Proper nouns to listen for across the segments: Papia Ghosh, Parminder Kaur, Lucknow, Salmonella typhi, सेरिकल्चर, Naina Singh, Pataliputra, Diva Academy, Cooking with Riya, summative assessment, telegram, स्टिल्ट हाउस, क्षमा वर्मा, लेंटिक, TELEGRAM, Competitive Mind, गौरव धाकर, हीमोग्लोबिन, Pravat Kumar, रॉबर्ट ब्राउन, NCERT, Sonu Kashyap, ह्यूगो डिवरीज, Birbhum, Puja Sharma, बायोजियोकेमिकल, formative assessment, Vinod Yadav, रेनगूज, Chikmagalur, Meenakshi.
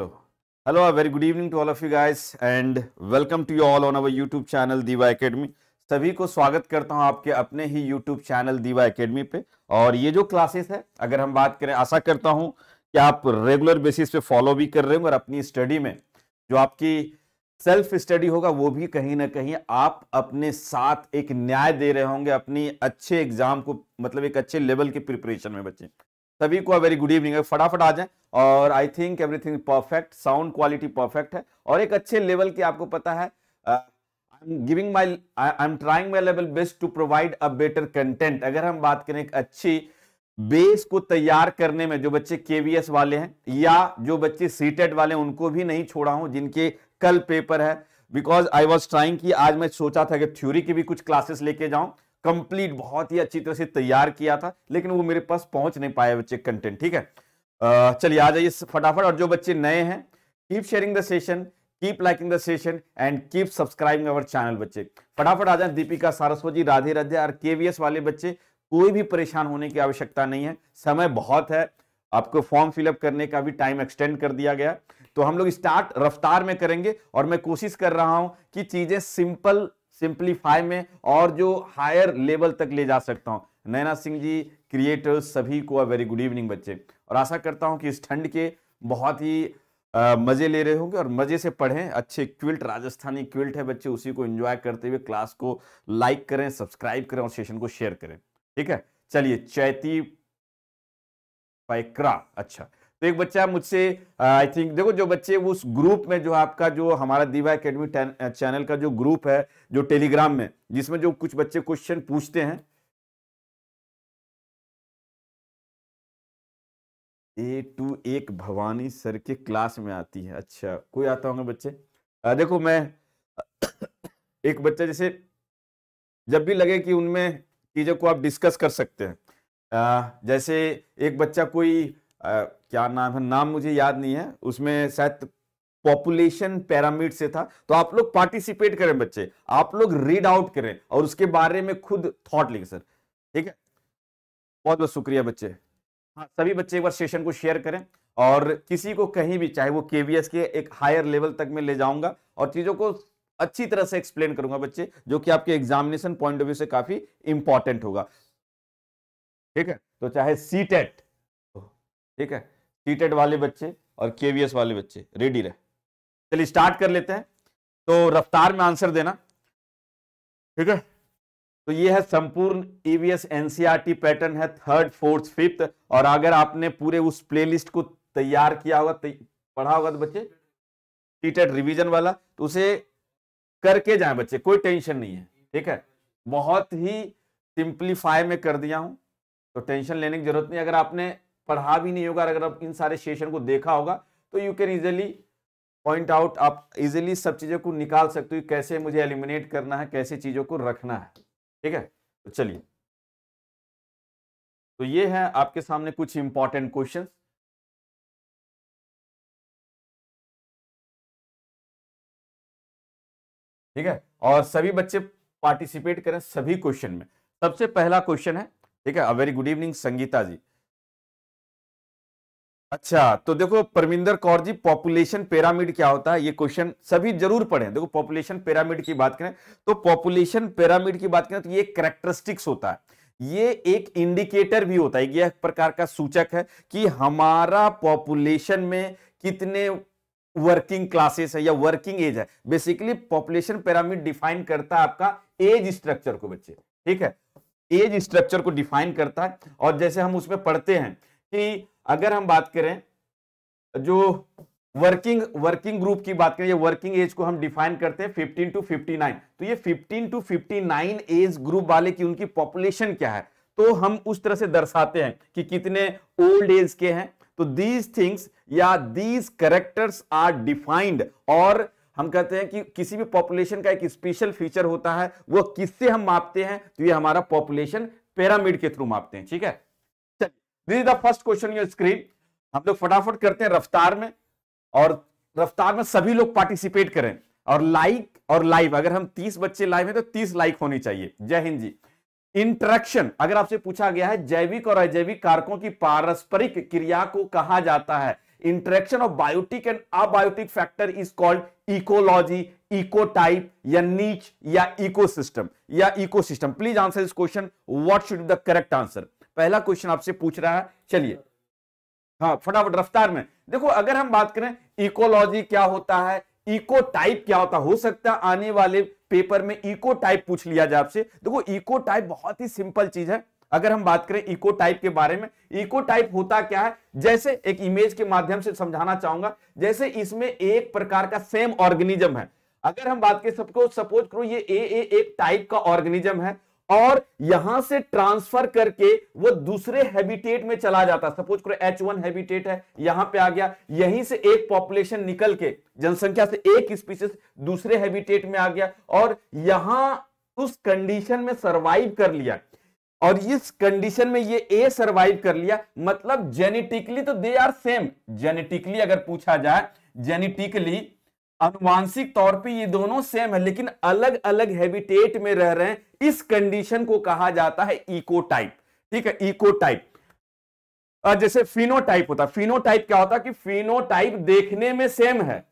Hello, a very good evening to all of you guys and welcome to you all on our YouTube channel Diva Academy. सभी को स्वागत करता हूं आपके अपने ही YouTube चैनल दीवा एकेडमी पे। और ये जो क्लासेस है, अगर हम बात करें, आशा करता हूं कि आप रेगुलर बेसिस पे फॉलो भी कर रहे होंगे और अपनी स्टडी में जो आपकी सेल्फ स्टडी होगा वो भी कहीं ना कहीं आप अपने साथ एक न्याय दे रहे होंगे अपनी अच्छे एग्जाम को, मतलब एक अच्छे लेवल के प्रिपरेशन में। बच्चे सभी को वेरी गुड इवनिंग। फटाफट आ जाए और I think everything perfect, sound quality perfect है और एक अच्छे लेवल की, आपको पता है I'm trying my level best to provide a better content। अगर हम बात करें एक अच्छी बेस को तैयार करने में, जो बच्चे KVS वाले हैं या जो बच्चे CTET वाले हैं उनको भी नहीं छोड़ा हूं, जिनके कल पेपर है। बिकॉज आई वॉज ट्राइंग कि आज मैं सोचा था कि थ्योरी की भी कुछ क्लासेस लेके जाऊं, कंप्लीट बहुत ही अच्छी तरह से तैयार किया था, लेकिन वो मेरे पास पहुंच नहीं पाया बच्चे कंटेंट। ठीक है, चलिए आ जाइए फटाफट। और जो बच्चे नए हैं, keep sharing the session, keep liking the session and keep subscribing our channel. बच्चे फटाफट आ जाए। दीपिका सारस्वत जी, राधे राधे। और KVS वाले बच्चे कोई भी परेशान होने की आवश्यकता नहीं है, समय बहुत है, आपको फॉर्म फिलअप करने का भी टाइम एक्सटेंड कर दिया गया, तो हम लोग स्टार्ट रफ्तार में करेंगे। और मैं कोशिश कर रहा हूं कि चीजें सिंपल, सिंप्लीफाई में और जो हायर लेवल तक ले जा सकता हूं। नैना सिंह जी, क्रिएटर्स, सभी को वेरी गुड इवनिंग बच्चे। और आशा करता हूं कि इस ठंड के बहुत ही मजे ले रहे होंगे और मजे से पढ़ें। अच्छे क्विल्ट, राजस्थानी क्विल्ट है बच्चे, उसी को एंजॉय करते हुए क्लास को लाइक करें, सब्सक्राइब करें और सेशन को शेयर करें। ठीक है, चलिए। चैती पैकरा, अच्छा, तो एक बच्चा मुझसे, आई थिंक देखो जो बच्चे उस ग्रुप में, जो आपका, जो हमारा दीवा एकेडमी चैनल का जो ग्रुप है, जो टेलीग्राम में, जिसमें जो कुछ बच्चे क्वेश्चन पूछते हैं, ए टू एक भवानी सर के क्लास में आती है। अच्छा, कोई आता होंगे बच्चे। देखो मैं एक बच्चा, जैसे जब भी लगे कि उनमें चीज़ों को आप डिस्कस कर सकते हैं। जैसे एक बच्चा कोई क्या नाम है, नाम मुझे याद नहीं है, उसमें शायद पॉपुलेशन पैरामीड से था। तो आप लोग पार्टिसिपेट करें बच्चे, आप लोग रीड आउट करें और उसके बारे में खुद थॉट लिखें सर। ठीक है, बहुत बहुत शुक्रिया बच्चे। सभी बच्चे एक बार सेशन को शेयर करें और किसी को कहीं भी, चाहे वो KVS के एक हायर लेवल तक मैं ले जाऊंगा और चीजों को अच्छी तरह से एक्सप्लेन करूंगा बच्चे, जो कि आपके एग्जामिनेशन पॉइंट ऑफ व्यू से काफी इंपॉर्टेंट होगा। ठीक है, तो चाहे CTET, ठीक है, CTET वाले बच्चे और KVS वाले बच्चे रेडी रहे। चलिए स्टार्ट कर लेते हैं, तो रफ्तार में आंसर देना। ठीक है, तो ये है संपूर्ण EVS NCERT पैटर्न है, 3rd 4th 5th। और अगर आपने पूरे उस प्लेलिस्ट को तैयार किया होगा, पढ़ा होगा तो बच्चे CTET रिवीजन वाला, तो उसे करके जाएं बच्चे, कोई टेंशन नहीं है। ठीक है, बहुत ही सिंप्लीफाई में कर दिया हूं, तो टेंशन लेने की जरूरत नहीं। अगर आपने पढ़ा भी नहीं होगा, अगर आप इन सारे सेशन को देखा होगा, तो you can easily point out, आप इजिली सब चीजों को निकाल सकते हो, कैसे मुझे एलिमिनेट करना है, कैसे चीजों को रखना है। ठीक है, तो चलिए, तो ये है आपके सामने कुछ इंपॉर्टेंट क्वेश्चन। ठीक है, और सभी बच्चे पार्टिसिपेट करें सभी क्वेश्चन में। सबसे पहला क्वेश्चन है, ठीक है, very good evening Sangeeta ji. अच्छा, तो देखो परमिंदर कौर जी, पॉपुलेशन पिरामिड क्या होता है, ये क्वेश्चन सभी जरूर पढ़ें। देखो पॉपुलेशन पिरामिड की बात करें, तो पॉपुलेशन पिरामिड की बात करें तो ये कैरेक्टरिस्टिक्स होता है, ये एक इंडिकेटर भी होता है, ये एक प्रकार का सूचक है कि हमारा पॉपुलेशन में कितने वर्किंग क्लासेस है या वर्किंग एज है। बेसिकली पॉपुलेशन पिरामिड डिफाइन करता है आपका एज स्ट्रक्चर को बच्चे। ठीक है, एज स्ट्रक्चर को डिफाइन करता है। और जैसे हम उसमें पढ़ते हैं कि अगर हम बात करें जो वर्किंग ग्रुप की बात करें, ये वर्किंग एज को हम डिफाइन करते हैं 15 टू 59, तो ये 15 टू 59 एज ग्रुप वाले की उनकी पॉपुलेशन क्या है, तो हम उस तरह से दर्शाते हैं कि कितने ओल्ड एज के हैं। तो दीज थिंग्स या दीज कैरेक्टर्स आर डिफाइंड, और हम कहते हैं कि किसी भी पॉपुलेशन का एक स्पेशल फीचर होता है, वो किससे हम मापते हैं, तो ये हमारा पॉपुलेशन पिरामिड के थ्रू मापते हैं। ठीक है, this is the first question your screen. हम लोग फटाफट करते हैं रफ्तार में, और रफ्तार में सभी लोग पार्टिसिपेट करें और लाइक और लाइव, अगर हम 30 बच्चे लाइव हैं तो 30 लाइक होनी चाहिए। जय हिंद जी। इंटरेक्शन, अगर आपसे पूछा गया है जैविक और अजैविक कारकों की पारस्परिक क्रिया को कहा जाता है, interaction of biotic and abiotic factor is called ecology, ecotype या नीच या इकोसिस्टम या ecosystem. Please answer this question, what should be the correct answer. पहला क्वेश्चन आपसे पूछ रहा है, चलिए हाँ फटाफट रफ्तार में। देखो अगर हम बात करें इकोलॉजी क्या होता है, इको टाइप क्या होता, हो सकता है आने वाले पेपर में इको टाइप पूछ लिया जाए आपसे। देखो इको टाइप बहुत ही सिंपल चीज है। अगर हम बात करें इको टाइप के बारे में, इको टाइप होता क्या है, जैसे एक इमेज के माध्यम से समझाना चाहूंगा। जैसे इसमें एक प्रकार का सेम ऑर्गेनिज्म है, अगर हम बात करें सबको सपोज करो ये एक टाइप का ऑर्गेनिज्म है और यहां से ट्रांसफर करके वो दूसरे हैबिटेट में चला जाता। सपोज करो H1 हैबिटेट है, यहां पे आ गया, यहीं से एक पॉपुलेशन निकल के जनसंख्या से एक स्पीशीज दूसरे हैबिटेट में आ गया और यहां उस कंडीशन में सरवाइव कर लिया और इस कंडीशन में ये A सरवाइव कर लिया, मतलब जेनेटिकली तो दे आर सेम। जेनेटिकली अगर पूछा जाए, जेनेटिकली अनुवांशिक तौर पे ये दोनों सेम है लेकिन अलग अलग हैबिटेट में रह रहे हैं, इस कंडीशन को कहा जाता है इकोटाइप। ठीक है इकोटाइप। जैसे फिनोटाइप होता है, फिनोटाइप क्या होता है कि फिनोटाइप देखने में सेम है,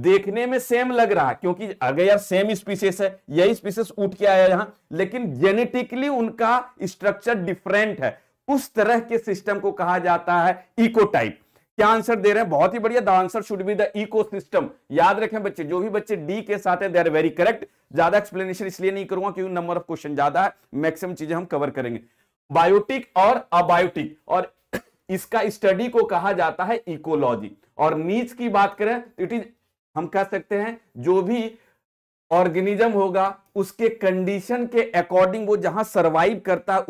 देखने में सेम लग रहा है क्योंकि अगर यार सेम स्पीसीज है, यही स्पीसीज उठ के आया यहां, लेकिन जेनेटिकली उनका स्ट्रक्चर डिफरेंट है, उस तरह के सिस्टम को कहा जाता है इकोटाइप। क्या आंसर दे रहे हैं, बहुत ही बढ़िया, the answer should be the ecosystem. याद रखें बच्चे, जो भी बच्चे डी के साथ हैं दे आर वेरी करेक्ट। ज्यादा एक्सप्लेनेशन इसलिए नहीं करूंगा क्योंकि नंबर ऑफ क्वेश्चन ज्यादा है, मैक्सिमम चीजें हम कवर करेंगे। बायोटिक और अबायोटिक और इसका स्टडी को कहा जाता है इकोलॉजी। और नीच की बात करें तो इट इज, हम कह सकते हैं जो भी ऑर्गेनिज्म होगा उसके कंडीशन के अकॉर्डिंग वो जहां सर्वाइव करता है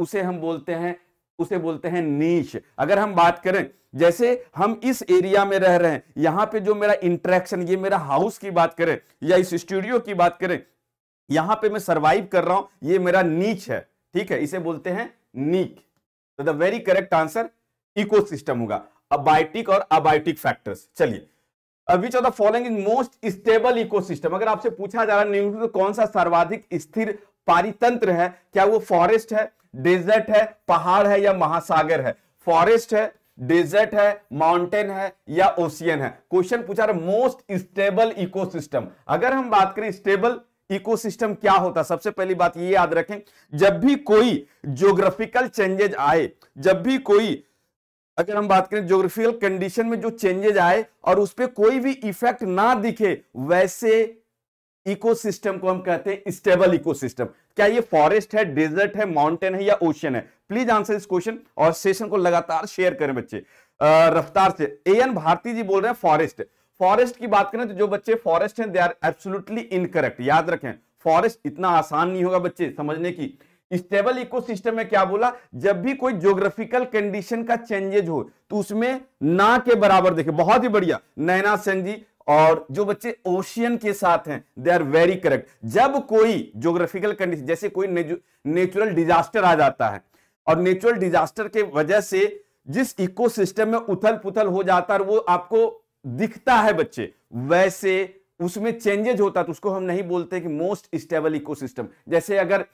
उसे बोलते हैं नीच। अगर हम बात करें जैसे हम इस एरिया में रह रहे हैं, यहां पे जो मेरा इंटरेक्शन, ये मेरा हाउस की बात करें या इस स्टूडियो की बात करें, यहां पे मैं सरवाइव कर रहा हूं, ये मेरा नीच है। ठीक है इसे बोलते हैं नीच। तो the very correct answer ecosystem होगा, अबायोटिक और अबायोटिक फैक्टर्स। चलिए Which of the following is most stable ecosystem? अगर आपसे पूछा जा रहा है न्यूट्रल तो कौन सा सर्वाधिक स्थिर पारितंत्र है, क्या वो फॉरेस्ट है, डेजर्ट है, पहाड़ है या महासागर है? फॉरेस्ट है, डेजर्ट है, माउंटेन है या ओशियन है? क्वेश्चन पूछा रहा है मोस्ट स्टेबल इकोसिस्टम। अगर हम बात करें स्टेबल इकोसिस्टम क्या होता, सबसे पहली बात ये याद रखें, जब भी कोई ज्योग्राफिकल चेंजेज आए, जब भी कोई अगर हम बात करें ज्योग्राफिकल कंडीशन में जो चेंजेज आए और उस पर कोई भी इफेक्ट ना दिखे, वैसे इकोसिस्टम को हम कहते हैं स्टेबल इकोसिस्टम। क्या ये फॉरेस्ट है, डेजर्ट है, माउंटेन है या ओशियन है? प्लीज आंसर इस क्वेश्चन और सेशन को लगातार शेयर करें बच्चे रफ्तार से। एएन भारती जी बोल रहे हैं फॉरेस्ट। फॉरेस्ट की बात करें तो जो बच्चे फॉरेस्ट हैं दे आर एब्सोल्युटली इनकरेक्ट। याद रखें फॉरेस्ट इतना आसान नहीं होगा बच्चे समझने की। स्टेबल इकोसिस्टम में क्या बोला, जब भी कोई ज्योग्राफिकल कंडीशन का चेंजेज हो तो उसमें ना के बराबर देखे। बहुत ही बढ़िया नैना सिंह जी। और जो बच्चे ओशियन के साथ हैं दे आर वेरी करेक्ट। जब कोई ज्योग्राफिकल कंडीशन जैसे कोई नेचुरल डिजास्टर आ जाता है और नेचुरल डिजास्टर के वजह से जिस इकोसिस्टम में उथल पुथल हो जाता है वो आपको दिखता है बच्चे, वैसे उसमें चेंजेज होता तो उसको हम नहीं बोलते कि मोस्ट स्टेबल इकोसिस्टम। जैसे अगर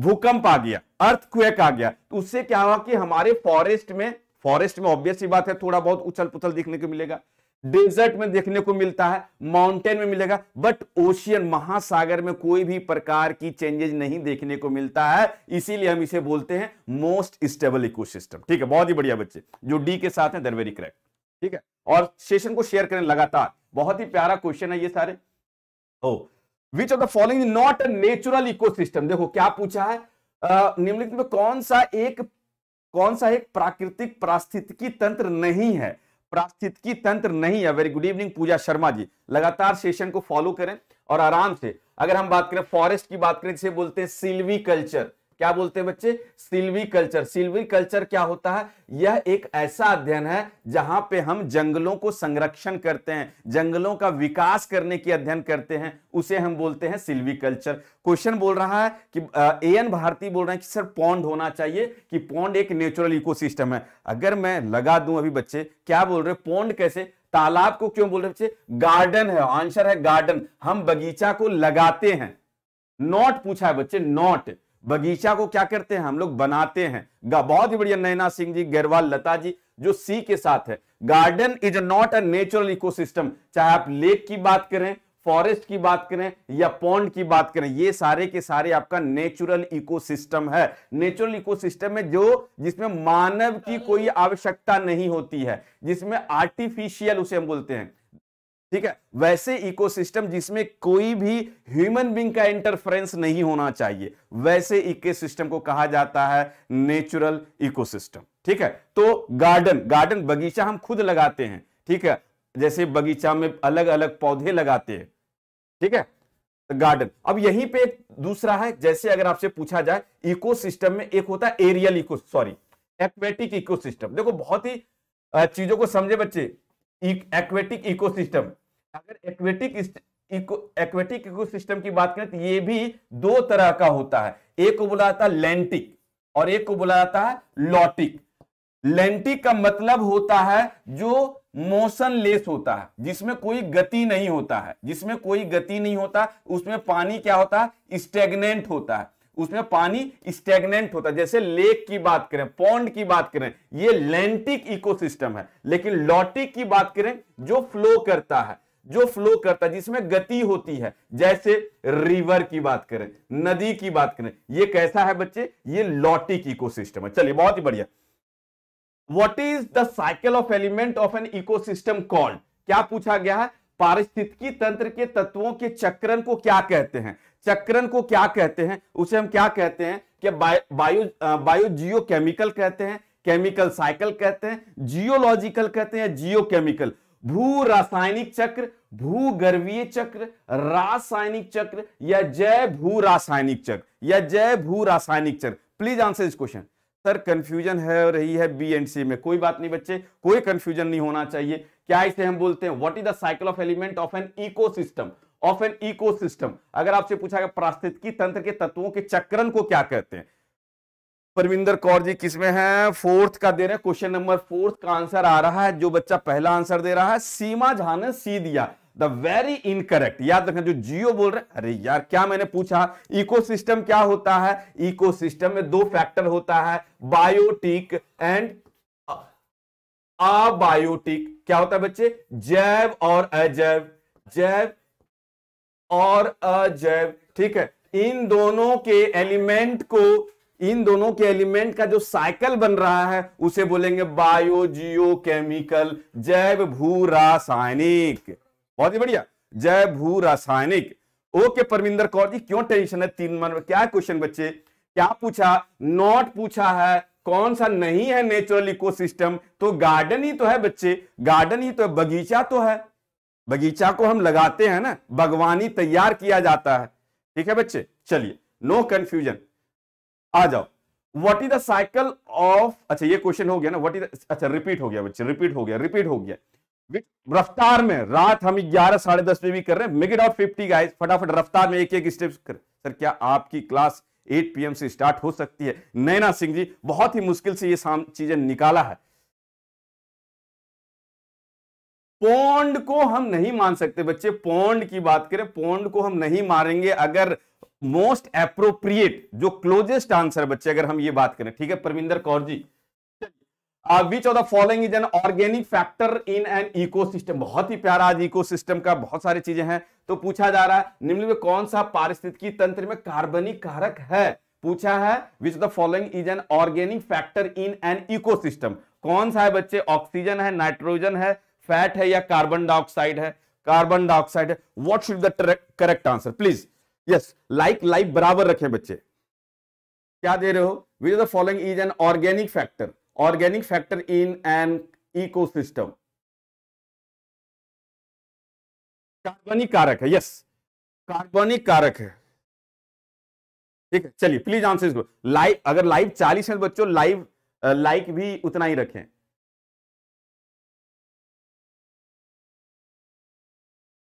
भूकंप आ गया, अर्थक्वेक आ गया, तो उससे क्या हुआ कि हमारे फॉरेस्ट में ऑब्वियस ही बात है थोड़ा बहुत उछल पुथल देखने को मिलेगा, डेजर्ट में देखने को मिलता है, माउंटेन में मिलेगा, बट ओशियन महासागर में कोई भी प्रकार की चेंजेज नहीं देखने को मिलता है, इसीलिए हम इसे बोलते हैं मोस्ट स्टेबल इकोसिस्टम। ठीक है बहुत ही बढ़िया बच्चे, जो डी के साथ हैं दे आर वेरी करेक्ट। ठीक है और सेशन को शेयर करें लगातार, बहुत ही प्यारा क्वेश्चन है ये सारे। Which of the following is not a natural ecosystem? देखो क्या पूछा है, निम्नलिखित में कौन सा एक प्राकृतिक पारिस्थितिकी तंत्र नहीं है, पारिस्थितिकी तंत्र नहीं है। Very good evening Pooja Sharma ji, लगातार सेशन को फॉलो करें और आराम से। अगर हम बात करें फॉरेस्ट की बात करें जिसे बोलते हैं सिल्वी कल्चर। क्या बोलते हैं बच्चे? सिल्वी कल्चर। सिल्वी कल्चर क्या होता है? यह एक ऐसा अध्ययन है जहां पे हम जंगलों को संरक्षण करते हैं, जंगलों का विकास करने की अध्ययन करते हैं, उसे हम बोलते हैं सिल्वी कल्चर। क्वेश्चन बोल रहा है कि एएन भारती बोल रहे हैं कि सर पॉन्ड होना चाहिए, कि पॉन्ड एक नेचुरल इकोसिस्टम है। अगर मैं लगा दूं अभी बच्चे, क्या बोल रहे पॉन्ड कैसे, तालाब को क्यों बोल रहे बच्चे? गार्डन है, आंसर है गार्डन। हम बगीचा को लगाते हैं, नॉट पूछा है बच्चे, नॉट। बगीचा को क्या करते हैं हम लोग? बनाते हैं। बहुत ही बढ़िया नैना सिंह जी, गैरवाल लता जी, जो सी के साथ है। Garden is not a natural ecosystem, चाहे आप लेक की बात करें, फॉरेस्ट की बात करें या पॉन्ड की बात करें, ये सारे के सारे आपका नेचुरल इकोसिस्टम है। नेचुरल इकोसिस्टम है जो जिसमें मानव की कोई आवश्यकता नहीं होती है, जिसमें आर्टिफिशियल उसे हम बोलते हैं, ठीक है। वैसे इकोसिस्टम जिसमें कोई भी ह्यूमन बीइंग का इंटरफेरेंस नहीं होना चाहिए, वैसे इकोसिस्टम को कहा जाता है नेचुरल इकोसिस्टम, ठीक है। तो गार्डन, गार्डन बगीचा हम खुद लगाते हैं, ठीक है, जैसे बगीचा में अलग अलग पौधे लगाते हैं, ठीक है, गार्डन। अब यहीं पे एक दूसरा है, जैसे अगर आपसे पूछा जाए इकोसिस्टम में एक होता है एरियल एक्वेटिक इकोसिस्टम। देखो बहुत ही चीजों को समझे बच्चे, एक्वेटिक इकोसिस्टम, अगर एक्वेटिक इकोसिस्टम की बात करें तो ये भी दो तरह का होता है, एक को बोला जाता है लैंटिक और एक को बोला जाता है लॉटिक। लैंटिक का मतलब होता है जो मोशनलेस होता है, जिसमें कोई गति नहीं होता है, जिसमें कोई गति नहीं होता, उसमें पानी क्या होता है, स्टेगनेंट होता है, उसमें पानी स्टेगनेंट होता है। जैसे लेक की बात करें, पॉन्ड की बात करें, ये लैंटिक इकोसिस्टम है। लेकिन लॉटिक की बात करें जो फ्लो करता है, जो फ्लो करता है, जिसमें गति होती है, जैसे रिवर की बात करें, नदी की बात करें, ये कैसा है बच्चे, ये लॉटिक इकोसिस्टम है। चलिए बहुत ही बढ़िया। What is the cycle of element of an ecosystem called? क्या पूछा गया है, पारिस्थितिकी तंत्र के तत्वों के चक्रण को क्या कहते हैं, चक्रण को क्या कहते हैं, उसे हम क्या कहते हैं कि बायोजियोकेमिकल कहते हैं, केमिकल साइकिल कहते हैं, जियोलॉजिकल कहते हैं, जियोकेमिकल। भू रासायनिक चक्र, भूगर्भीय चक्र, रासायनिक चक्र या जय भू रासायनिक चक्र please answer this question. Sir confusion है और रही है बी एंड सी में, कोई बात नहीं बच्चे, कोई कंफ्यूजन नहीं होना चाहिए। क्या इसे हम बोलते हैं, what is the cycle of element of an ecosystem, अगर आपसे पूछा गया पारिस्थितिकी तंत्र के तत्वों के चक्रण को क्या कहते हैं। परमिंदर कौर जी किसमें है, फोर्थ का दे रहे हैं, क्वेश्चन नंबर फोर्थ का आंसर आ रहा है, जो बच्चा पहला आंसर दे रहा है सीमा झा ने सी दिया, द वेरी इनकरेक्ट। याद रखना जो जियो बोल रहे, अरे यार क्या मैंने पूछा, इकोसिस्टम क्या होता है, इकोसिस्टम में दो फैक्टर होता है, बायोटिक एंड अबायोटिक। क्या होता है बच्चे, जैव और अजैव, ठीक है। इन दोनों के एलिमेंट को, इन दोनों के एलिमेंट का जो साइकिल बन रहा है उसे बोलेंगे बायोजियोकेमिकल, जैव भू रासायनिक। बहुत ही बढ़िया, जय भू रासायनिक। ओके परमिंदर कौर जी, क्यों टेंशन है, 3 नंबर में क्या क्वेश्चन बच्चे, क्या पूछा, नॉट पूछा है, कौन सा नहीं है नेचुरल इकोसिस्टम, तो गार्डन ही तो है बच्चे, गार्डन ही तो है, बगीचा तो है, बगीचा को हम लगाते हैं ना, बागवानी तैयार किया जाता है, ठीक है बच्चे। चलिए नो कंफ्यूजन, आ जाओ। What is the cycle of, अच्छा ये क्वेश्चन हो गया ना, व्हाट इज, अच्छा रिपीट हो गया बच्चे, रिपीट हो गया। रफ्तार में रात हम 11 साढ़े 10 में भी कर रहे हैं, मेक इट आउट 50 गाइस, फटाफट रफ्तार में एक एक स्टेप कर। सर क्या आपकी क्लास 8 PM से स्टार्ट हो सकती है? नैना सिंह जी बहुत ही मुश्किल से ये चीजें निकाला है। पॉन्ड को हम नहीं मान सकते बच्चे, पॉन्ड की बात करें, पॉन्ड को हम नहीं मारेंगे, अगर मोस्ट एप्रोप्रिएट जो क्लोजेस्ट आंसर बच्चे अगर हम ये बात करें, ठीक है परमिंदर कौर जी। Which of the following is an organic factor in an ecosystem? बहुत ही प्यारा, आज इकोसिस्टम का बहुत सारी चीजें हैं, तो पूछा जा रहा है निम्नलिखित में कौन सा पारिस्थितिकी तंत्र में कार्बनिक कारक है, पूछा है which of the following is an organic factor in an ecosystem? कौन सा है बच्चे, ऑक्सीजन है, नाइट्रोजन है, फैट है या कार्बन डाइऑक्साइड है, What should be the correct answer? Please, yes, like life बराबर रखें बच्चे। क्या दे रहे हो, which of the following is an organic factor? Organic factor in an ecosystem कार्बनिक कारक है, यस कार्बनिक कारक है, ठीक है। चलिए प्लीज आंसर इसको, लाइव अगर लाइव 40 है बच्चों, लाइव लाइक भी उतना ही रखें।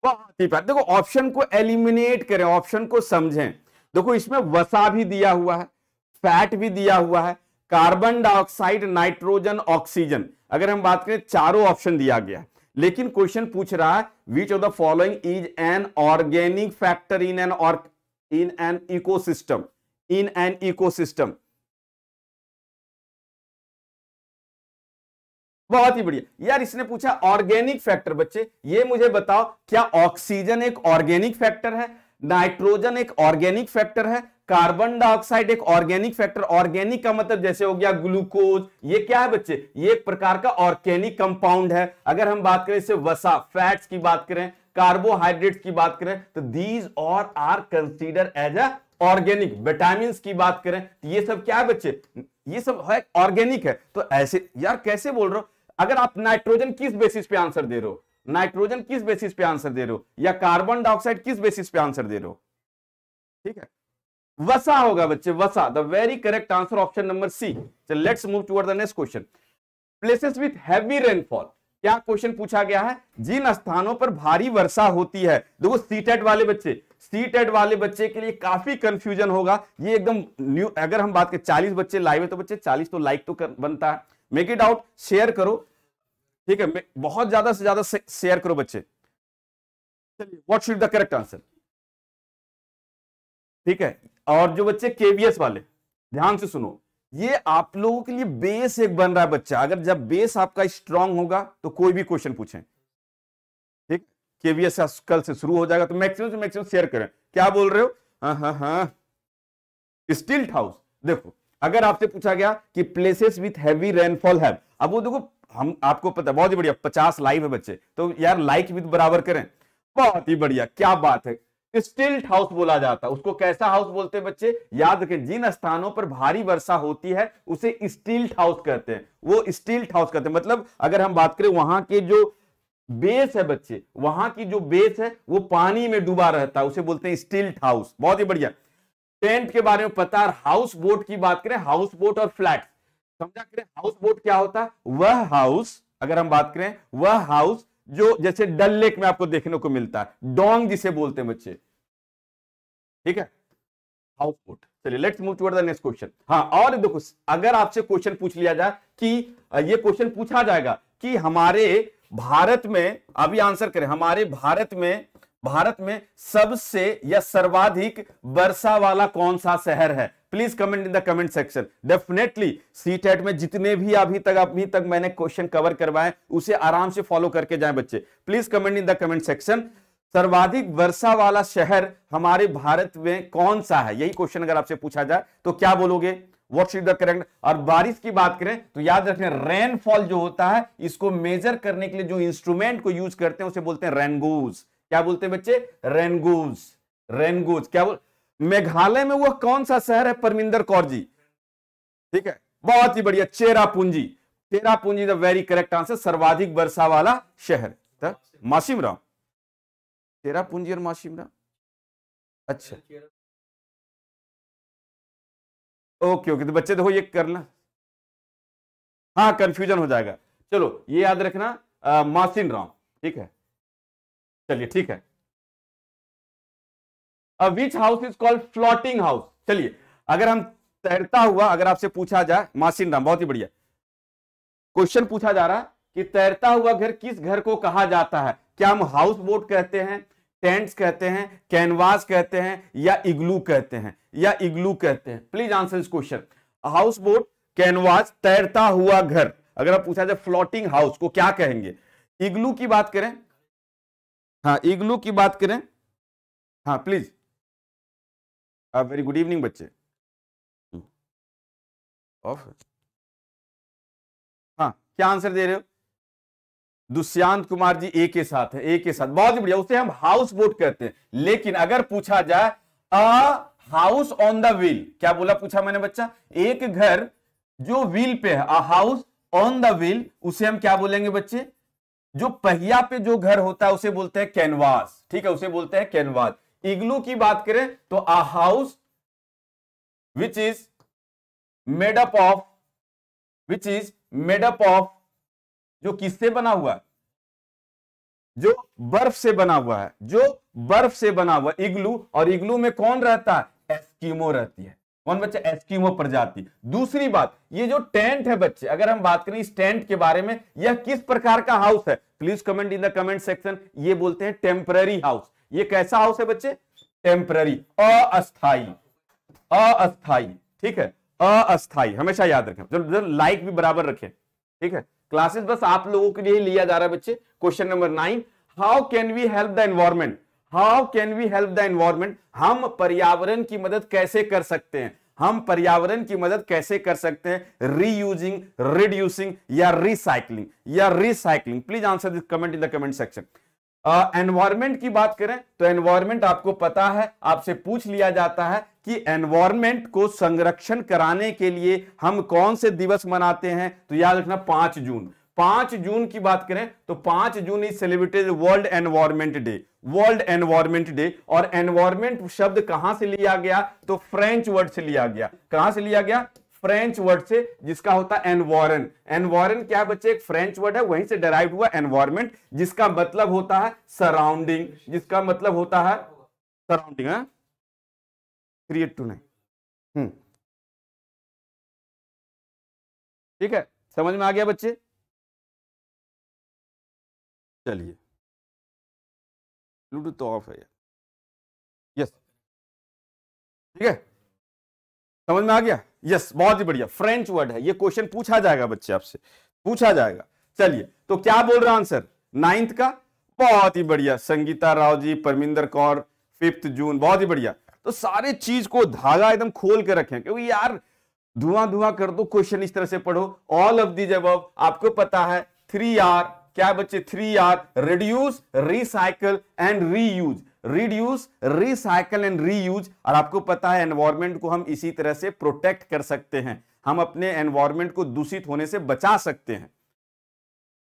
बहुत ही देखो ऑप्शन को एलिमिनेट करें, ऑप्शन को समझें। देखो इसमें वसा भी दिया हुआ है, फैट भी दिया हुआ है, कार्बन डाइऑक्साइड, नाइट्रोजन, ऑक्सीजन, अगर हम बात करें चारों ऑप्शन दिया गया है, लेकिन क्वेश्चन पूछ रहा है which of the following is an organic factor in an ecosystem, बहुत ही बढ़िया यार। इसने पूछा ऑर्गेनिक फैक्टर, बच्चे ये मुझे बताओ क्या ऑक्सीजन एक ऑर्गेनिक फैक्टर है, नाइट्रोजन एक ऑर्गेनिक फैक्टर है, कार्बन डाइऑक्साइड एक ऑर्गेनिक फैक्टर। ऑर्गेनिक का मतलब जैसे हो गया ग्लूकोज, ये क्या है बच्चे, ये एक प्रकार का ऑर्गेनिक कंपाउंड है। अगर हम बात करें इससे वसा फैट्स की बात करें, कार्बोहाइड्रेट्स की बात करें तो दीज और are consider as a organic. Vitamin की बात करें तो ये सब क्या है बच्चे, ये सब है ऑर्गेनिक है। तो ऐसे यार कैसे बोल रहे हो, अगर आप नाइट्रोजन किस बेसिस पे आंसर दे रहे हो, नाइट्रोजन किस बेसिस पे आंसर दे रहे हो, या कार्बन डाइऑक्साइड किस बेसिस पे आंसर दे रहे हो, ठीक है वसा होगा बच्चे, वसा the very correct answer, option number C. चल let's move toward the next question. Places with heavy rainfall, क्या क्वेश्चन पूछा गया है, जिन स्थानों पर भारी वर्षा होती है। देखो सीटेट वाले बच्चे, सीटेट वाले बच्चे के लिए काफी कंफ्यूजन होगा ये एकदम न्यू। अगर हम बात करें 40 बच्चे लाइव है तो बच्चे 40 तो लाइक तो बनता है, मेक इट आउट, शेयर करो ठीक है, बहुत ज्यादा से ज्यादा शेयर करो बच्चे। चलिए what should the correct answer, ठीक है। और जो बच्चे केवीएस वाले ध्यान से सुनो, ये आप लोगों के लिए बेस एक बन रहा है बच्चा। अगर जब बेस आपका स्ट्रांग होगा तो कोई भी क्वेश्चन पूछें, ठीक। केवीएस कल से शुरू हो जाएगा तो मैक्सिमम से मैक्सिमम शेयर करें। क्या बोल रहे हो, हाँ। स्टिल्ट हाउस, देखो अगर आपसे पूछा गया कि प्लेसेस विथ हैवी रेनफॉल है, अब वो देखो हम आपको पता, बहुत ही बढ़िया 50 लाइव है बच्चे तो यार लाइक विद बराबर करें, बहुत ही बढ़िया क्या बात है। स्टिल्ट हाउस बोला जाता है उसको, कैसा हाउस बोलते हैं बच्चे, याद रखें जिन स्थानों पर भारी वर्षा होती है उसे स्टिल्ट हाउस कहते हैं, वो स्टिल्ट हाउस कहते हैं। मतलब अगर हम बात करें वहां के जो बेस है बच्चे, वहां की जो बेस है वो पानी में डूबा रहता है, उसे बोलते हैं स्टिल्ट हाउस। बहुत ही बढ़िया, टेंट के बारे में पता। और हाउस बोट की बात करें, हाउस बोट और फ्लैट समझा करें। हाउस बोट क्या होता है, वह हाउस, अगर हम बात करें वह हाउस जो जैसे डल लेक में आपको देखने को मिलता है, डोंग जिसे बोलते हैं बच्चे, ठीक है हाउस बोट। चलिए let's move toward the next question. हाँ और देखो अगर आपसे क्वेश्चन पूछ लिया जाए कि ये क्वेश्चन पूछा जाएगा कि हमारे भारत में, अभी आंसर करें, हमारे भारत में सबसे या सर्वाधिक वर्षा वाला कौन सा शहर है, please comment in the comment section. Definitely CTET में जितने भी अभी तक मैंने क्वेश्चन कवर करवाए उसे आराम से फॉलो करके जाएं बच्चे, please comment in the comment section. सर्वाधिक वर्षा वाला शहर हमारे भारत में कौन सा है, यही क्वेश्चन अगर आपसे पूछा जाए तो क्या बोलोगे, व्हाट शुड द करेक्ट। और बारिश की बात करें तो याद रखना रेनफॉल जो होता है इसको मेजर करने के लिए जो इंस्ट्रूमेंट को यूज करते हैं उसे बोलते हैं रेनगूज। क्या बोलते हैं बच्चे, रेनगूज, रेनगूज क्या बोल। मेघालय में वह कौन सा शहर है परमिंदर कौर जी, ठीक है बहुत ही बढ़िया, Cherrapunji, Cherrapunji the very correct answer, सर्वाधिक वर्षा वाला शहर। मौसिनराम, चेरापूंजी और मौसिनराम, अच्छा ओके ओके। तो बच्चे देखो ये करना, हाँ कंफ्यूजन हो जाएगा, चलो ये याद रखना मौसिनराम, ठीक है चलिए ठीक है। Which house is called floating house. चलिए अगर हम तैरता हुआ, अगर आपसे पूछा जाए मौसिनराम, बहुत ही बढ़िया क्वेश्चन पूछा जा रहा है कि तैरता हुआ घर किस घर को कहा जाता है, क्या हम हाउस बोट कहते हैं, टेंट्स कहते हैं, कैनवास कहते हैं, या इग्लू कहते हैं, या इग्लू कहते हैं, प्लीज आंसर इस क्वेश्चन। हाउस बोट, कैनवास, तैरता हुआ घर, अगर आप पूछा जाए फ्लोटिंग हाउस को क्या कहेंगे। इग्लू की बात करें, हाँ इग्लू की बात करें, हाँ प्लीज, वेरी गुड इवनिंग बच्चे, ऑफ हाँ क्या आंसर दे रहे हो। दुष्यंत कुमार जी ए के साथ है, ए के साथ, बहुत ही बढ़िया, उसे हम हाउस बोट कहते हैं। लेकिन अगर पूछा जाए a house on the wheel, क्या बोला पूछा मैंने बच्चा, एक घर जो व्हील पे है, a house on the wheel, उसे हम क्या बोलेंगे बच्चे, जो पहिया पे जो घर होता है उसे बोलते हैं कैनवास, ठीक है उसे बोलते हैं कैनवास। इग्लू की बात करें तो a house which is made up of, which is made up of, जो किससे बना हुआ है, जो बर्फ से बना हुआ है, जो बर्फ से बना हुआ इग्लू। और इग्लू में कौन रहता है, एस्किमो रहती है, कौन बच्चे, एस्किमो प्रजाति। दूसरी बात ये जो टेंट है बच्चे, अगर हम बात करें इस टेंट के बारे में, यह किस प्रकार का हाउस है, please comment in the comment section. ये बोलते हैं टेम्पररी हाउस, ये कैसा हाउस है बच्चे, टेम्पररी, अस्थाई, अस्थाई ठीक है, अस्थाई हमेशा याद रखें, लाइक भी बराबर रखें ठीक है। क्लासेस बस आप लोगों के लिए लिया जा रहा है बच्चे। Question number 9, how can we help the environment, how can we help the environment, हम पर्यावरण की मदद कैसे कर सकते हैं, हम पर्यावरण की मदद कैसे कर सकते हैं, रीयूजिंग, रिड्यूसिंग या रिसाइकलिंग, या recycling. Please answer this comment in the comment section. Environment की बात करें तो एनवायरमेंट आपको पता है आपसे पूछ लिया जाता है कि एनवायरमेंट को संरक्षण कराने के लिए हम कौन से दिवस मनाते हैं, तो याद रखना 5 जून। 5 जून की बात करें तो 5 June is celebrated world environment day, world environment day. और एनवायरमेंट शब्द कहां से लिया गया, तो फ्रेंच वर्ड से लिया गया। कहां से लिया गया, फ्रेंच वर्ड से, जिसका होता है एनवायरन। एनवायरन क्या बच्चे, एक फ्रेंच वर्ड है, वहीं से डेराइव हुआ एनवायरमेंट, जिसका मतलब होता है सराउंडिंग, जिसका मतलब होता है सराउंडिंग क्रिएट टू नहीं। ठीक है, समझ में आ गया बच्चे। चलिए ब्लूटूथ तो ऑफ है, यस ठीक है, समझ में आ गया, यस बहुत ही बढ़िया, फ्रेंच वर्ड है। ये क्वेश्चन पूछा जाएगा बच्चे, आपसे पूछा जाएगा। चलिए तो क्या बोल रहा आंसर 9th का, बहुत ही बढ़िया संगीता राव जी, परमिंदर कौर, 5 जून, बहुत ही बढ़िया। तो सारे चीज को धागा एकदम खोल के रखें, क्योंकि यार धुआं धुआं कर दो क्वेश्चन, इस तरह से पढ़ो। ऑल ऑफ दीज अबव आपको पता है 3R, क्या बच्चे 3R, reduce, recycle and reuse, reduce, recycle and reuse. और आपको पता है एनवायरमेंट को हम इसी तरह से प्रोटेक्ट कर सकते हैं, हम अपने एनवायरमेंट को दूषित होने से बचा सकते हैं।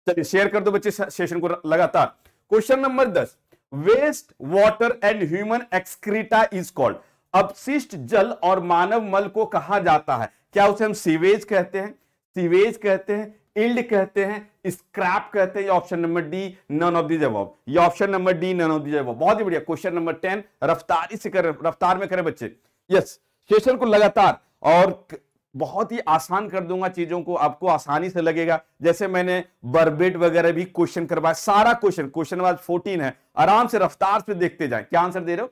चलिए शेयर कर दो बच्चे सेशन को लगातार। Question number 10, waste water and human excreta is called, अपशिष्ट जल और मानव मल को कहा जाता है, क्या उसे हम सीवेज कहते हैं, सीवेज कहते हैं, इल्ड कहते हैं, स्क्रैप कहते हैं, या option number D none of these above, या option number D none of these above. बहुत ही बढ़िया। क्वेश्चन नंबर 10, रफ्तारी से करें, रफ्तार में करें बच्चे, यस सेशन को लगातार। और बहुत ही आसान कर दूंगा चीजों को, आपको आसानी से लगेगा, जैसे मैंने बर्बेट वगैरह भी क्वेश्चन करवाया, सारा क्वेश्चन, क्वेश्चन नंबर 14 है, आराम से रफ्तार से देखते जाए। क्या आंसर दे रहे हो,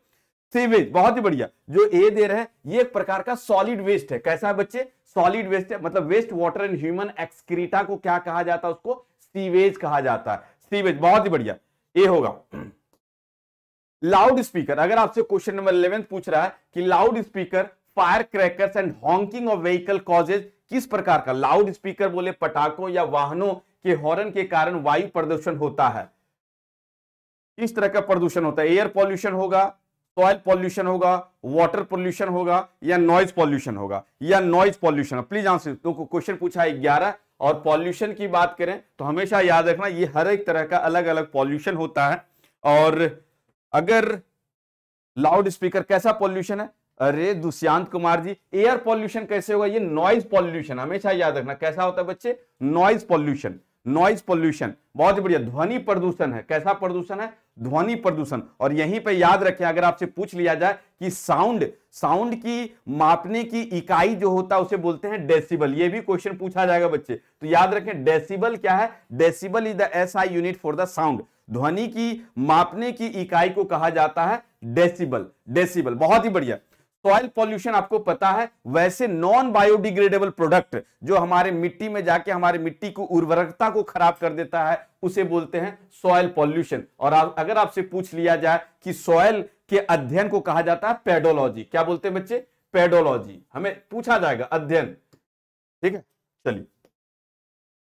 सीवेज, बहुत ही बढ़िया। जो ए दे रहे हैं ये एक प्रकार का सॉलिड वेस्ट है, कैसा है बच्चे, सॉलिड वेस्ट है, मतलब waste water and human excreta को क्या कहा जाता है, उसको सीवेज कहा जाता है, सीवेज, बहुत ही बढ़िया ए होगा। लाउड स्पीकर, अगर आपसे क्वेश्चन नंबर 11 पूछ रहा है कि loud speaker, fire crackers and Hawking of vehicle causes किस प्रकार का, लाउड स्पीकर बोले पटाखों या वाहनों के हॉर्न के कारण वायु प्रदूषण होता है, किस तरह का प्रदूषण होता है, एयर पॉल्यूशन होगा, सॉइल पॉल्यूशन होगा, वाटर पॉल्यूशन होगा, या नॉइज पॉल्यूशन होगा, या नॉइज पॉल्यूशन। प्लीज आंसर, तो क्वेश्चन पूछा है 11। और पॉल्यूशन की बात करें तो हमेशा याद रखना ये हर एक तरह का अलग अलग पॉल्यूशन होता है। और अगर लाउड स्पीकर कैसा पॉल्यूशन है, अरे दुष्यंत कुमार जी, एयर पॉल्यूशन कैसे होगा, ये नॉइज पॉल्यूशन, हमेशा याद रखना कैसा होता है बच्चे, नॉइज पॉल्यूशन, नॉइज पॉल्यूशन, बहुत बढ़िया। ध्वनि प्रदूषण है, कैसा प्रदूषण है, ध्वनि प्रदूषण। और यहीं पे याद रखें, अगर आपसे पूछ लिया जाए कि साउंड, साउंड की मापने की इकाई जो होता है उसे बोलते हैं डेसिबल, ये भी क्वेश्चन पूछा जाएगा बच्चे, तो याद रखें डेसिबल क्या है, decibel is the SI unit for the sound, ध्वनि की मापने की इकाई को कहा जाता है डेसिबल, डेसिबल, बहुत ही बढ़िया। सॉइल पॉल्यूशन आपको पता है, वैसे नॉन बायोडिग्रेडेबल प्रोडक्ट जो हमारे मिट्टी में जाके हमारे मिट्टी को उर्वरकता को खराब कर देता है उसे बोलते हैं सॉइल पॉल्यूशन। और अगर आपसे पूछ लिया जाए कि सॉइल के अध्ययन को कहा जाता है पेडोलॉजी, क्या बोलते हैं बच्चे, पेडोलॉजी, हमें पूछा जाएगा अध्ययन, ठीक है। चलिए,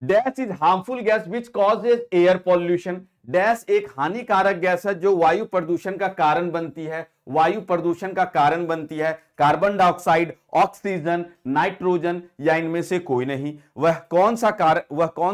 dash is harmful gas which causes air pollution, dash एक हानिकारक गैस है जो वायु प्रदूषण का कारण बनती है, वायु प्रदूषण का कारण बनती है, कार्बन डाइऑक्साइड, ऑक्सीजन, नाइट्रोजन या इनमें से कोई नहीं, वह कौन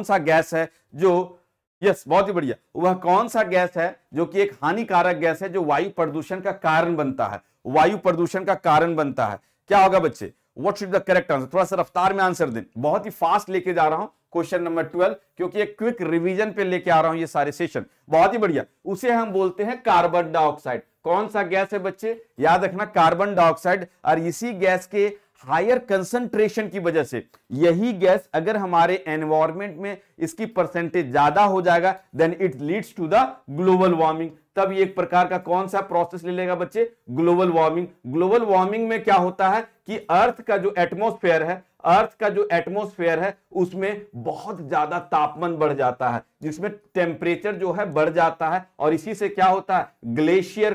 सा गैस है जो, यस बहुत ही बढ़िया, वह कौन सा गैस है जो कि एक हानिकारक गैस है जो वायु प्रदूषण का कारण बनता है, वायु प्रदूषण का कारण बनता है, क्या होगा बच्चे, what should the correct answer. थोड़ा सा रफ्तार में आंसर दें, बहुत ही फास्ट लेके जा रहा हूं क्वेश्चन नंबर 12, क्योंकि एक क्विक रिवीजन पे लेके आ रहा हूं ये सारे सेशन, बहुत ही बढ़िया। उसे हम बोलते हैं कार्बन डाइऑक्साइड, कौन सा गैस है बच्चे, याद रखना कार्बन डाइऑक्साइड। और इसी गैस के हायर कंसंट्रेशन की वजह से, यही गैस अगर हमारे एनवायरमेंट में इसकी परसेंटेज ज्यादा हो जाएगा, then it leads to the global warming, तब ये एक प्रकार का कौन सा प्रोसेस ले लेगा बच्चे, ग्लोबल वार्मिंग। ग्लोबल वार्मिंग में क्या होता है कि अर्थ का जो एटमॉस्फेयर है, अर्थ का जो एटमोस्फेयर है उसमें बहुत ज्यादा तापमान बढ़ जाता है, जिसमें टेम्परेचर जो है बढ़ जाता है, और इसी से क्या होता है, ग्लेशियर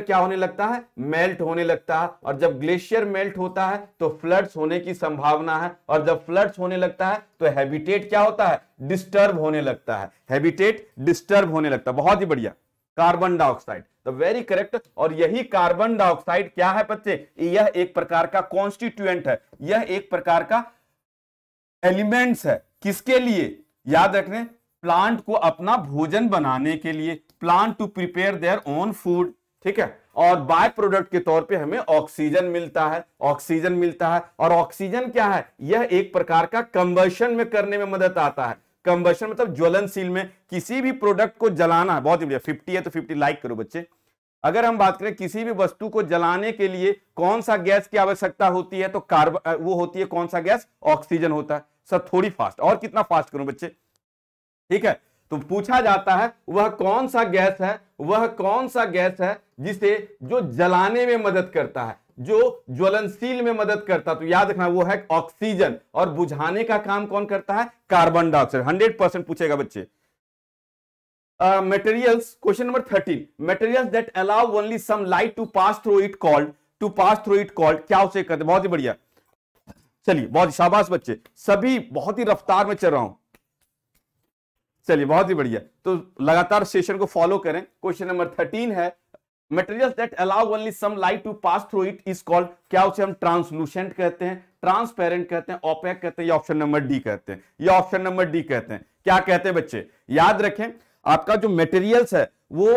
क्या होने लगता है, मेल्ट होने लगता है। और जब ग्लेशियर मेल्ट होता है तो फ्लड्स होने की संभावना है, और जब फ्लड्स होने लगता है तो हैबिटेट क्या होता है, डिस्टर्ब होने लगता है, हैबिटेट डिस्टर्ब होने लगता है। बहुत ही बढ़िया, कार्बन डाइऑक्साइड, तो वेरी करेक्ट। और यही कार्बन डाइऑक्साइड क्या है बच्चे, यह एक प्रकार का कॉन्स्टिट्यूएंट है, यह एक प्रकार का एलिमेंट्स है, किसके लिए, याद रखने, प्लांट को अपना भोजन बनाने के लिए, plant to prepare their own food, ठीक है। और बाय प्रोडक्ट के तौर पे हमें ऑक्सीजन मिलता है, ऑक्सीजन मिलता है। और ऑक्सीजन क्या है, यह एक प्रकार का कंबशन में करने में मदद आता है, कंबशन मतलब ज्वलनशील में किसी भी प्रोडक्ट को जलाना है। बहुत ही बढ़िया, 50 है तो 50 लाइक करो बच्चे। अगर हम बात करें किसी भी वस्तु को जलाने के लिए कौन सा गैस की आवश्यकता होती है, तो कार्बन वो होती है, कौन सा गैस, ऑक्सीजन होता है। सर थोड़ी फास्ट, और कितना फास्ट करूं बच्चे, ठीक है। तो पूछा जाता है वह कौन सा गैस है, वह कौन सा गैस है जिसे जो जलाने में मदद करता है, जो ज्वलनशील में मदद करता, तो याद रखना वो है ऑक्सीजन, और बुझाने का काम कौन करता है, कार्बन डाइऑक्साइड। 100% पूछेगा बच्चे। Materials, question number 13, materials that allow only some light to pass through it called, to pass through it called, क्या उसे कहते हैं। बहुत ही बढ़िया, चलिए बहुत शाबाश बच्चे, सभी बहुत ही रफ्तार में चल रहा हूं, चलिए बहुत ही बढ़िया। तो लगातार सेशन को फॉलो करें। क्वेश्चन नंबर 13 है, Materials that allow only some light to pass through it is called, क्या उसे हम translucent कहते हैं, transparent कहते हैं, opaque कहते हैं, या ऑप्शन नंबर डी कहते हैं, या ऑप्शन नंबर डी कहते हैं, क्या कहते हैं बच्चे। याद रखें आपका जो materials है वो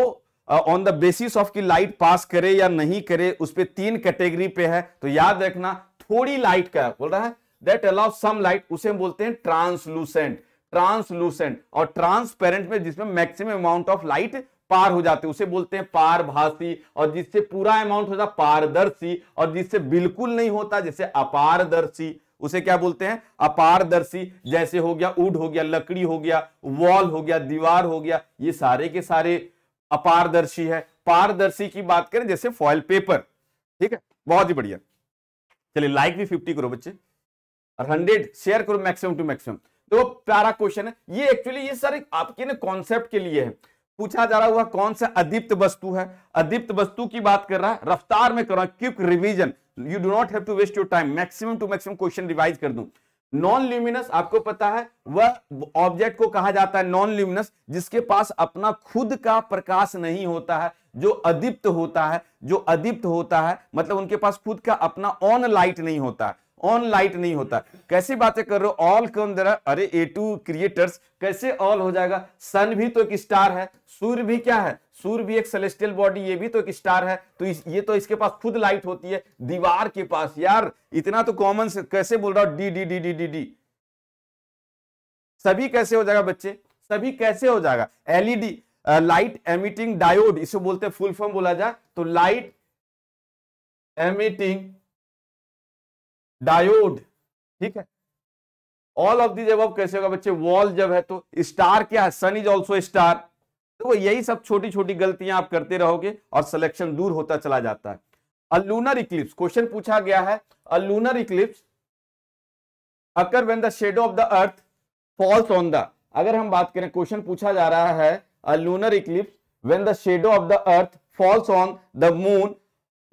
ऑन द बेसिस ऑफ की लाइट पास करे या नहीं करे, उस पर 3 कैटेगरी पे है। तो याद रखना थोड़ी लाइट का बोल रहा है, that allow some light, उसे हम बोलते हैं translucent, translucent, और transparent में जिसमें maximum amount of light पार हो जाते हैं उसे बोलते हैं पारभासी, और जिससे पूरा अमाउंट होता है पारदर्शी, और जिससे बिल्कुल नहीं होता जैसे अपारदर्शी उसे क्या बोलते हैं, अपारदर्शी। जैसे हो गया वुड, हो गया लकड़ी, हो गया वॉल, हो गया दीवार, हो गया, ये सारे के सारे अपारदर्शी है। पारदर्शी की बात करें जैसे फॉइल पेपर, ठीक है। बहुत ही बढ़िया, चलिए लाइक भी 50 करो बच्चे, और 100 शेयर करो मैक्सिमम टू मैक्सिमम। तो प्यारा क्वेश्चन है ये, एक्चुअली ये सर आपके ना कॉन्सेप्ट के लिए है। पूछा जा रहा हुआ कौन सा अदीप्त वस्तु है, अदीप्त वस्तु की बात कर रहा है, रफ्तार में कर रहा है, quick revision, you do not have to waste your time, maximum to maximum question revise कर दूं। नॉन ल्यूमिनस, आपको पता है वह ऑब्जेक्ट को कहा जाता है नॉन ल्यूमिनस, जिसके पास अपना खुद का प्रकाश नहीं होता है, जो अदीप्त होता है, जो अदीप्त होता है मतलब उनके पास खुद का अपना ऑन लाइट नहीं होता है, ऑन लाइट नहीं होता। कैसी बातें कर रहे हो, ऑल कम दरा, अरे A2 क्रिएटर्स कैसे ऑल हो जाएगा, सन भी तो एक स्टार है, सूर्य भी क्या है, सूर्य भी एक सेलेस्टियल बॉडी, ये भी तो एक स्टार है, तो ये तो इसके पास खुद लाइट होती है। दीवार के पास यार इतना तो कॉमन कैसे बोल रहा हूं, D D D D D D, सभी कैसे हो जाएगा बच्चे, सभी कैसे हो जाएगा। एलईडी, लाइट एमिटिंग डायोड, इसे बोलते हैं, फुल फॉर्म बोला जाए तो लाइट एमिटिंग डायोड, ठीक है। ऑल ऑफ दीज अब कैसे होगा बच्चे, वॉल जब है तो स्टार क्या है, सन इज ऑल्सो स्टार। तो यही सब छोटी छोटी गलतियां आप करते रहोगे और सिलेक्शन दूर होता चला जाता है। अलूनर इक्लिप्स, क्वेश्चन पूछा गया है, a lunar eclipse occur when the shadow of the earth falls on the, अगर हम बात करें क्वेश्चन पूछा जा रहा है a lunar eclipse when the shadow of the earth falls on the moon,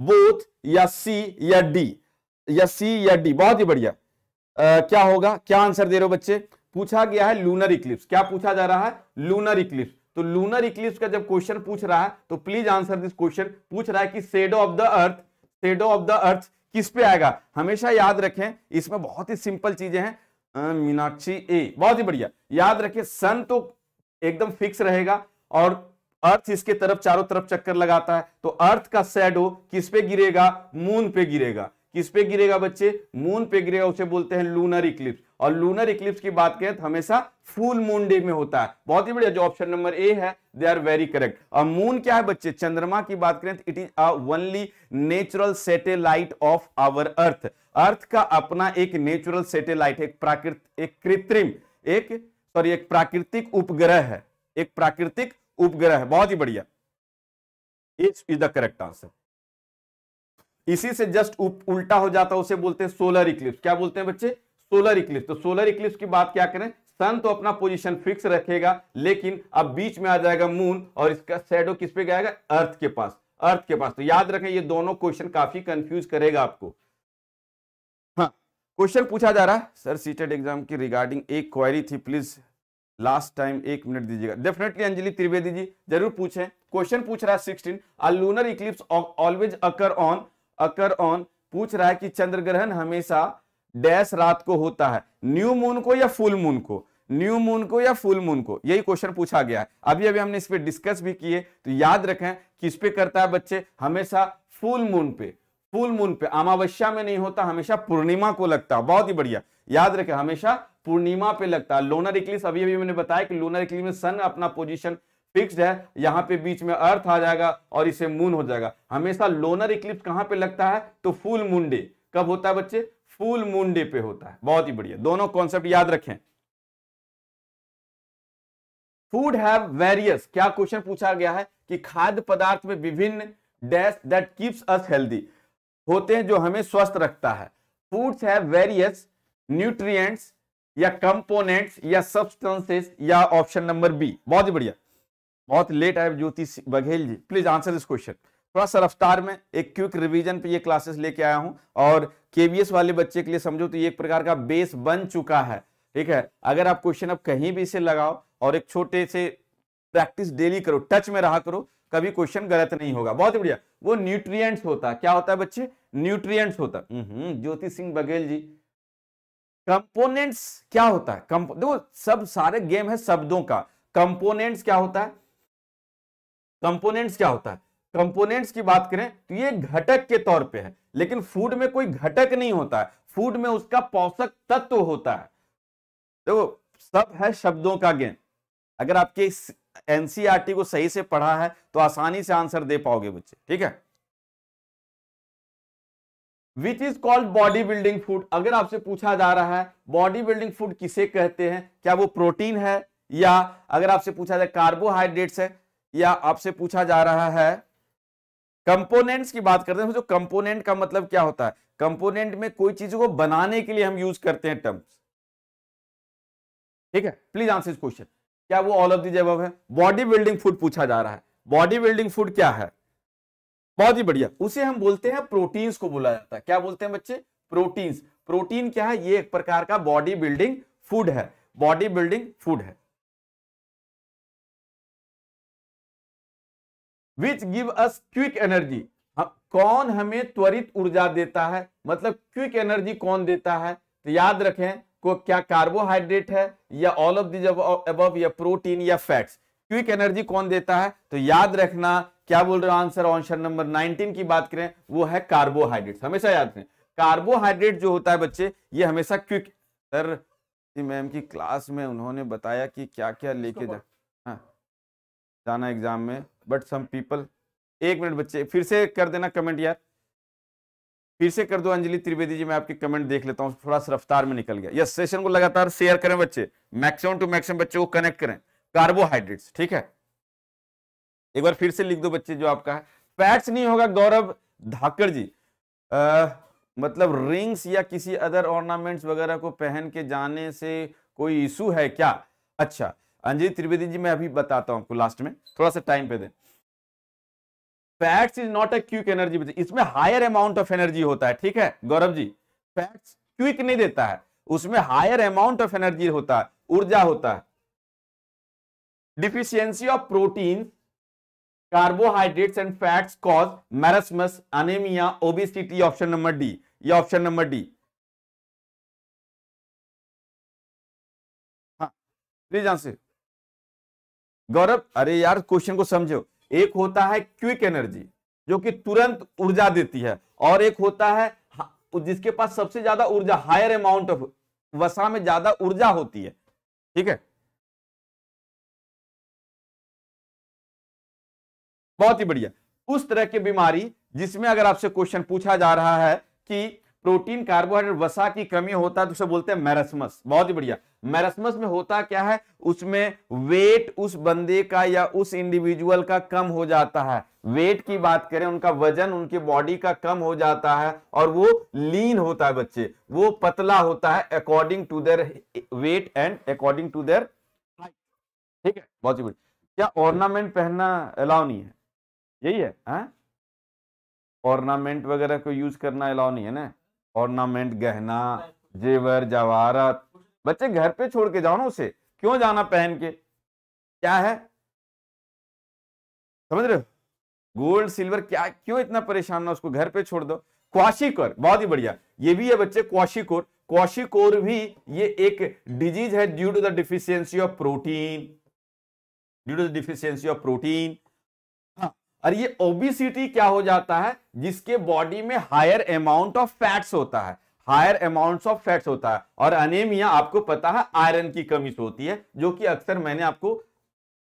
both या सी या डी, या सी या डी। बहुत ही बढ़िया, क्या होगा, क्या आंसर दे रहे हो बच्चे। पूछा गया है लूनर इक्लिप्स, क्या पूछा जा रहा है, लूनर इक्लिप्स। तो लूनर इक्लिप्स का जब क्वेश्चन पूछ रहा है तो प्लीज आंसर दिस क्वेश्चन। पूछ रहा है कि shadow of the earth, shadow of the earth किस पे आएगा, हमेशा याद रखें इसमें बहुत ही सिंपल चीजें हैं। मीनाक्षी ए, बहुत ही बढ़िया, याद रखें सन तो एकदम फिक्स रहेगा और अर्थ इसके तरफ चारों तरफ चक्कर लगाता है, तो अर्थ का शेडो किस पे गिरेगा, मून पे गिरेगा, किस पे गिरेगा बच्चे, मून पे गिरेगा, उसे बोलते हैं लूनर इक्लिप्स। और लूनर इक्लिप्स की बात करें तो हमेशा फुल मून डे में होता है। बहुत ही बढ़िया, जो ऑप्शन नंबर ए है दे आर वेरी करेक्ट। और मून क्या है बच्चे, चंद्रमा की बात करें तो it is a only natural satellite of our earth, earth का अपना एक नेचुरल सैटेलाइट, एक प्राकृतिक उपग्रह है, एक प्राकृतिक उपग्रह है। बहुत ही बढ़िया, it is the correct answer. इसी से जस्ट उल्टा हो जाता है, उसे बोलते हैं सोलर इक्लिप्स। क्या बोलते हैं बच्चे? Solar eclipse. तो सोलर इक्लिप्स की बात क्या करें, सन तो अपना पोजीशन फिक्स रखेगा, लेकिन अब बीच में आ जाएगा मून और इसका शैडो किस पे जाएगा, अर्थ के पास, अर्थ के पास। तो याद रखें ये दोनों क्वेश्चन काफी कंफ्यूज करेगा आपको। हाँ, क्वेश्चन पूछा जा रहा है सर सीटेट एग्जाम की रिगार्डिंग एक क्वेरी थी, प्लीज लास्ट टाइम एक मिनट दीजिएगा। डेफिनेटली अंजलि त्रिवेदी जी जरूर पूछें। क्वेश्चन पूछ रहा है 16, a lunar eclipse always occur on, पूछ रहा है कि चंद्र ग्रहण हमेशा डैश रात को होता है, न्यू मून को या फुल मून को, न्यू मून को या फुल मून को, यही क्वेश्चन पूछा गया है। अभी हमने इस पे डिस्कस भी किए, तो याद रखें किस पे करता है बच्चे, हमेशा फुल मून पे, फुल मून पे, अमावस्या में नहीं होता, हमेशा पूर्णिमा को लगता है। बहुत ही बढ़िया, याद रखें हमेशा पूर्णिमा पे लगता है लूनर इक्लिप्स। अभी मैंने बताया कि लूनर इक्लिप्स में सन अपना पोजीशन फिक्स्ड है, यहाँ पे बीच में अर्थ आ जाएगा और इसे मून हो जाएगा। हमेशा लूनर इक्लिप्स कहाँ पे लगता है, तो फुल मून डे। कब होता है बच्चे? फुल मून डे पे होता है। बहुत ही बढ़िया, दोनों कॉन्सेप्ट याद रखें। फूड हैव वेरियस, क्या क्वेश्चन पूछा गया है कि खाद्य पदार्थ में विभिन्न dash that keeps us healthy होते हैं, जो हमें स्वस्थ रखता है। फूड्स हैव वेरियस न्यूट्रिएंट्स या कंपोनेंट्स या सब्सटेंसेस या ऑप्शन नंबर बी। बहुत ही बढ़िया, बहुत लेट आए Jyoti Baghel ji, please answer this question. थोड़ा सा रफ्तार में एक क्विक रिवीजन पे ये क्लासेस लेके आया हूँ, और केवीएस वाले बच्चे के लिए समझो तो ये एक प्रकार का बेस बन चुका है, ठीक है। अगर आप क्वेश्चन अब कहीं भी इसे लगाओ और एक छोटे से प्रैक्टिस डेली करो, टच में रहा करो, कभी क्वेश्चन गलत नहीं होगा। बहुत ही बढ़िया, वो न्यूट्रिएंट्स होता है। क्या होता है बच्चे? न्यूट्रिएंट्स होता है। ज्योति सिंह बघेल जी, कंपोनेंट्स क्या होता है? देखो सब सारे गेम है शब्दों का। कंपोनेंट्स क्या होता है, कंपोनेंट्स क्या होता है? कंपोनेंट्स की बात करें तो ये घटक के तौर पे है, लेकिन फूड में कोई घटक नहीं होता है, फूड में उसका पोषक तत्व होता है। देखो सब है शब्दों का गेम। अगर आपके एनसीईआरटी को सही से पढ़ा है तो आसानी से आंसर दे पाओगे बच्चे, ठीक है। Which is called body building food. अगर आपसे पूछा जा रहा है बॉडी बिल्डिंग फूड किसे कहते हैं, क्या वो प्रोटीन है, या अगर आपसे पूछा जाए कार्बोहाइड्रेट्स है, या आपसे पूछा जा रहा है कंपोनेंट्स की बात करते हैं। जो कंपोनेंट का मतलब क्या होता है? कंपोनेंट में कोई चीज को बनाने के लिए हम यूज करते हैं टर्म्स, ठीक है। प्लीज आंसर इस क्वेश्चन, क्या वो ऑल ऑफ द अबव है? बॉडी बिल्डिंग फूड पूछा जा रहा है, बॉडी बिल्डिंग फूड क्या है? बहुत ही बढ़िया, उसे हम बोलते हैं प्रोटीन्स को बोला जाता है। क्या बोलते हैं बच्चे? प्रोटीन्स। प्रोटीन क्या है? ये एक प्रकार का बॉडी बिल्डिंग फूड है, बॉडी बिल्डिंग फूड है। Which give us quick energy, कौन हमें त्वरित ऊर्जा देता है, मतलब क्विक एनर्जी कौन देता है? तो याद रखें को क्या कार्बोहाइड्रेट है, या ऑल ऑफ दीज अबव, या प्रोटीन, या फैट्स। क्विक एनर्जी कौन देता है? तो याद रखना, क्या बोल रहे हो आंसर, ऑप्शन नंबर 19 की बात करें वो है कार्बोहाइड्रेट। हमेशा याद रखें कार्बोहाइड्रेट जो होता है बच्चे ये हमेशा क्विक। सर मैम की क्लास में उन्होंने बताया कि क्या क्या लेके जाना एग्जाम में, बट सम पीपल, एक मिनट बच्चे फिर से कर देना कमेंट यार, फिर से कर दो अंजलि त्रिवेदी जी, मैं आपके कमेंट देख लेता हूँ, थोड़ा सा रफ्तार में निकल गया। यस, सेशन को लगातार शेयर करें बच्चे, मैक्सिमम टू मैक्सिमम बच्चों को कनेक्ट करें। कार्बोहाइड्रेट्स, ठीक है, एक बार फिर से लिख दो बच्चे जो आपका है। फैट्स नहीं होगा गौरव धाकर जी, मतलब रिंग्स या किसी अदर ऑर्नामेंट्स वगैरह को पहन के जाने से कोई इशू है क्या? अच्छा अंजलि त्रिवेदी जी मैं अभी बताता हूं आपको, लास्ट में थोड़ा सा टाइम पे दें। Fats is not a quick energy, इसमें हायर अमाउंट ऑफ एनर्जी होता है, ठीक है गौरव जी। फैट्स क्विक नहीं देता है, उसमें हायर अमाउंट ऑफ एनर्जी होता है, ऊर्जा होता है। Deficiency of protein carbohydrates and fats cause marasmus, anaemia, obesity, option number D, ये ऑप्शन नंबर डी। हाँ प्लीज आंसर गौरव, अरे यार क्वेश्चन को समझो। एक होता है क्विक एनर्जी जो कि तुरंत ऊर्जा देती है, और एक होता है जिसके पास सबसे ज्यादा ऊर्जा, हायर अमाउंट ऑफ, वसा में ज्यादा ऊर्जा होती है, ठीक है। बहुत ही बढ़िया, उस तरह की बीमारी जिसमें अगर आपसे क्वेश्चन पूछा जा रहा है कि प्रोटीन कार्बोहाइड्रेट वसा की कमी होता है तो उसे बोलते हैं मैरास्मस। बहुत ही बढ़िया। मैरास्मस में होता क्या है, उसमें वेट उस बंदे का या उस इंडिविजुअल का कम हो जाता है। वेट की बात करें, उनका वजन उनकी बॉडी का कम हो जाता है और वो लीन होता है, बच्चे वो पतला होता है according to their weight and according to their height. ठीक है, बहुत ही बढ़िया। क्या ऑर्नामेंट पहनना अलाउ नहीं है? यही है, ऑर्नामेंट वगैरह को यूज करना अलाउ नहीं है ना। ऑर्नामेंट, गहना, जेवर, जवाहरात बच्चे घर पे छोड़ के जाओ ना, उसे क्यों जाना पहन के, क्या है, समझ रहे हो? गोल्ड सिल्वर क्या, क्यों इतना परेशान ना, उसको घर पे छोड़ दो। क्वाशिकोर, बहुत ही बढ़िया, ये भी है बच्चे क्वाशिकोर। क्वाशिकोर भी ये एक डिजीज है due to the deficiency of protein, due to the deficiency of protein. और ये ओबिसिटी क्या हो जाता है, जिसके बॉडी में हायर अमाउंट ऑफ फैट्स होता है, हायर अमाउंट्स ऑफ फैट्स होता है। और अनेमिया आपको पता है आयरन की कमी से होती है, जो कि अक्सर मैंने आपको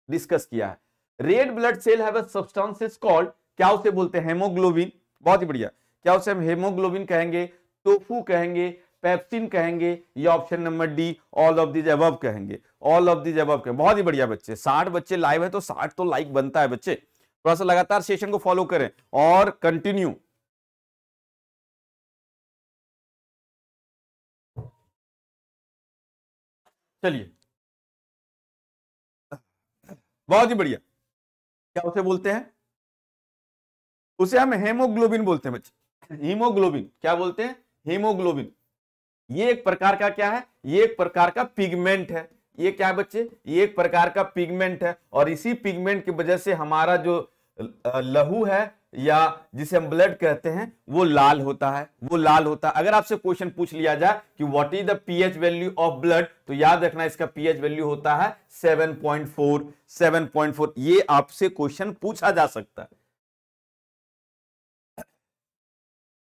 डिस्कस किया है। Red blood cell have a substances called, क्या उसे बोलते हैं, हेमोग्लोबिन। बहुत ही बढ़िया। क्या उसे हम हेमोग्लोबिन कहेंगे, टोफू कहेंगे, पेप्सिन कहेंगे, या option number D all of this above कहेंगे। ऑल ऑफ दिस अबव कहेंगे। बहुत ही बढ़िया बच्चे। 60 बच्चे लाइव है तो 60 तो लाइक बनता है बच्चे। थोड़ा सा लगातार सेशन को फॉलो करें और कंटिन्यू। चलिए, बहुत ही बढ़िया। क्या उसे बोलते हैं, उसे हम हेमोग्लोबिन बोलते हैं बच्चे। हीमोग्लोबिन, क्या बोलते हैं, हीमोग्लोबिन। ये एक प्रकार का क्या है, ये एक प्रकार का पिगमेंट है। ये क्या है बच्चे, ये एक प्रकार का पिगमेंट है। और इसी पिगमेंट की वजह से हमारा जो लहू है या जिसे हम ब्लड कहते हैं वो लाल होता है, वो लाल होता है। अगर आपसे क्वेश्चन पूछ लिया जाए कि what is the pH value of blood, तो याद रखना इसका पीएच वैल्यू होता है 7.4, 7.4। ये आपसे क्वेश्चन पूछा जा सकता है।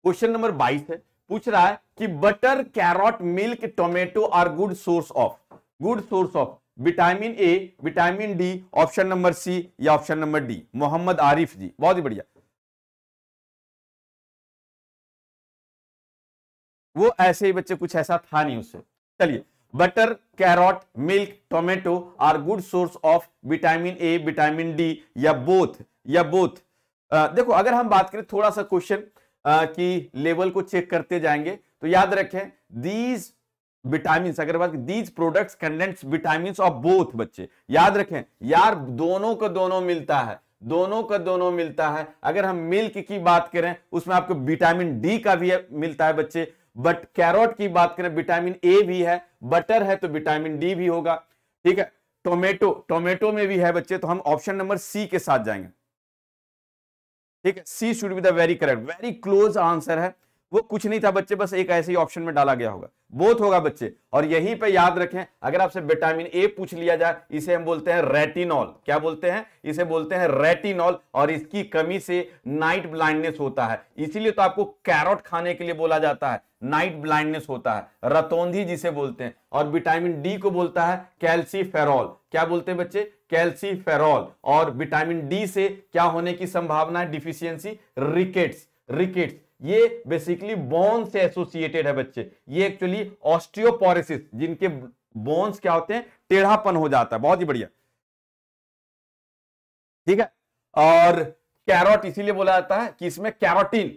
क्वेश्चन नंबर 22 है, पूछ रहा है कि butter, carrot, milk, tomato are good source of, good source of vitamin A, vitamin D, option number C या option number D. Mohammad Arif ji, बहुत ही बढ़िया। वो ऐसे ही बच्चे, कुछ ऐसा था नहीं उससे। चलिए, butter, carrot, milk, tomato are good source of vitamin A, vitamin D, या बोथ, या बोथ। देखो, अगर हम बात करें थोड़ा सा क्वेश्चन की लेवल को चेक करते जाएंगे तो याद रखें दीज विटामिन्स, अगर बात these products contents vitamins of both. बच्चे याद रखें यार, दोनों का दोनों मिलता है, दोनों का दोनों मिलता है। अगर हम मिल्क की बात करें उसमें आपको विटामिन डी का भी मिलता है बच्चे। बट कैरोट की बात करें विटामिन ए भी है, बटर है तो विटामिन डी भी होगा। ठीक है, टोमेटो, टोमेटो में भी है बच्चे, तो हम ऑप्शन नंबर सी के साथ जाएंगे। ठीक है, C should be the very correct, very close answer है। वो कुछ नहीं था बच्चे, बस एक ऐसे ही ऑप्शन में डाला गया होगा, बोथ होगा बच्चे। और यहीं पे याद रखें, अगर आपसे विटामिन ए पूछ लिया जाए, इसे हम बोलते हैं रेटिनॉल। क्या बोलते हैं, इसे बोलते हैं रेटिनॉल। और इसकी कमी से नाइट ब्लाइंडनेस होता है, इसीलिए तो आपको कैरोट खाने के लिए बोला जाता है, नाइट ब्लाइंडनेस होता है, रतौंधी जिसे बोलते हैं। और विटामिन डी को बोलता है कैल्सीफेरॉल। क्या बोलते हैं बच्चे, कैल्सीफेरॉल। और विटामिन डी से क्या होने की संभावना है, डिफिशियंसी, रिकेट्स, रिकेट्स। ये बेसिकली बोन से एसोसिएटेड है बच्चे। ये एक्चुअली ऑस्टियोपोरोसिस, जिनके बोन्स क्या होते हैं, टेढ़ापन हो जाता है। बहुत ही बढ़िया, ठीक है। और कैरोट इसीलिए बोला जाता है कि इसमें कैरोटीन।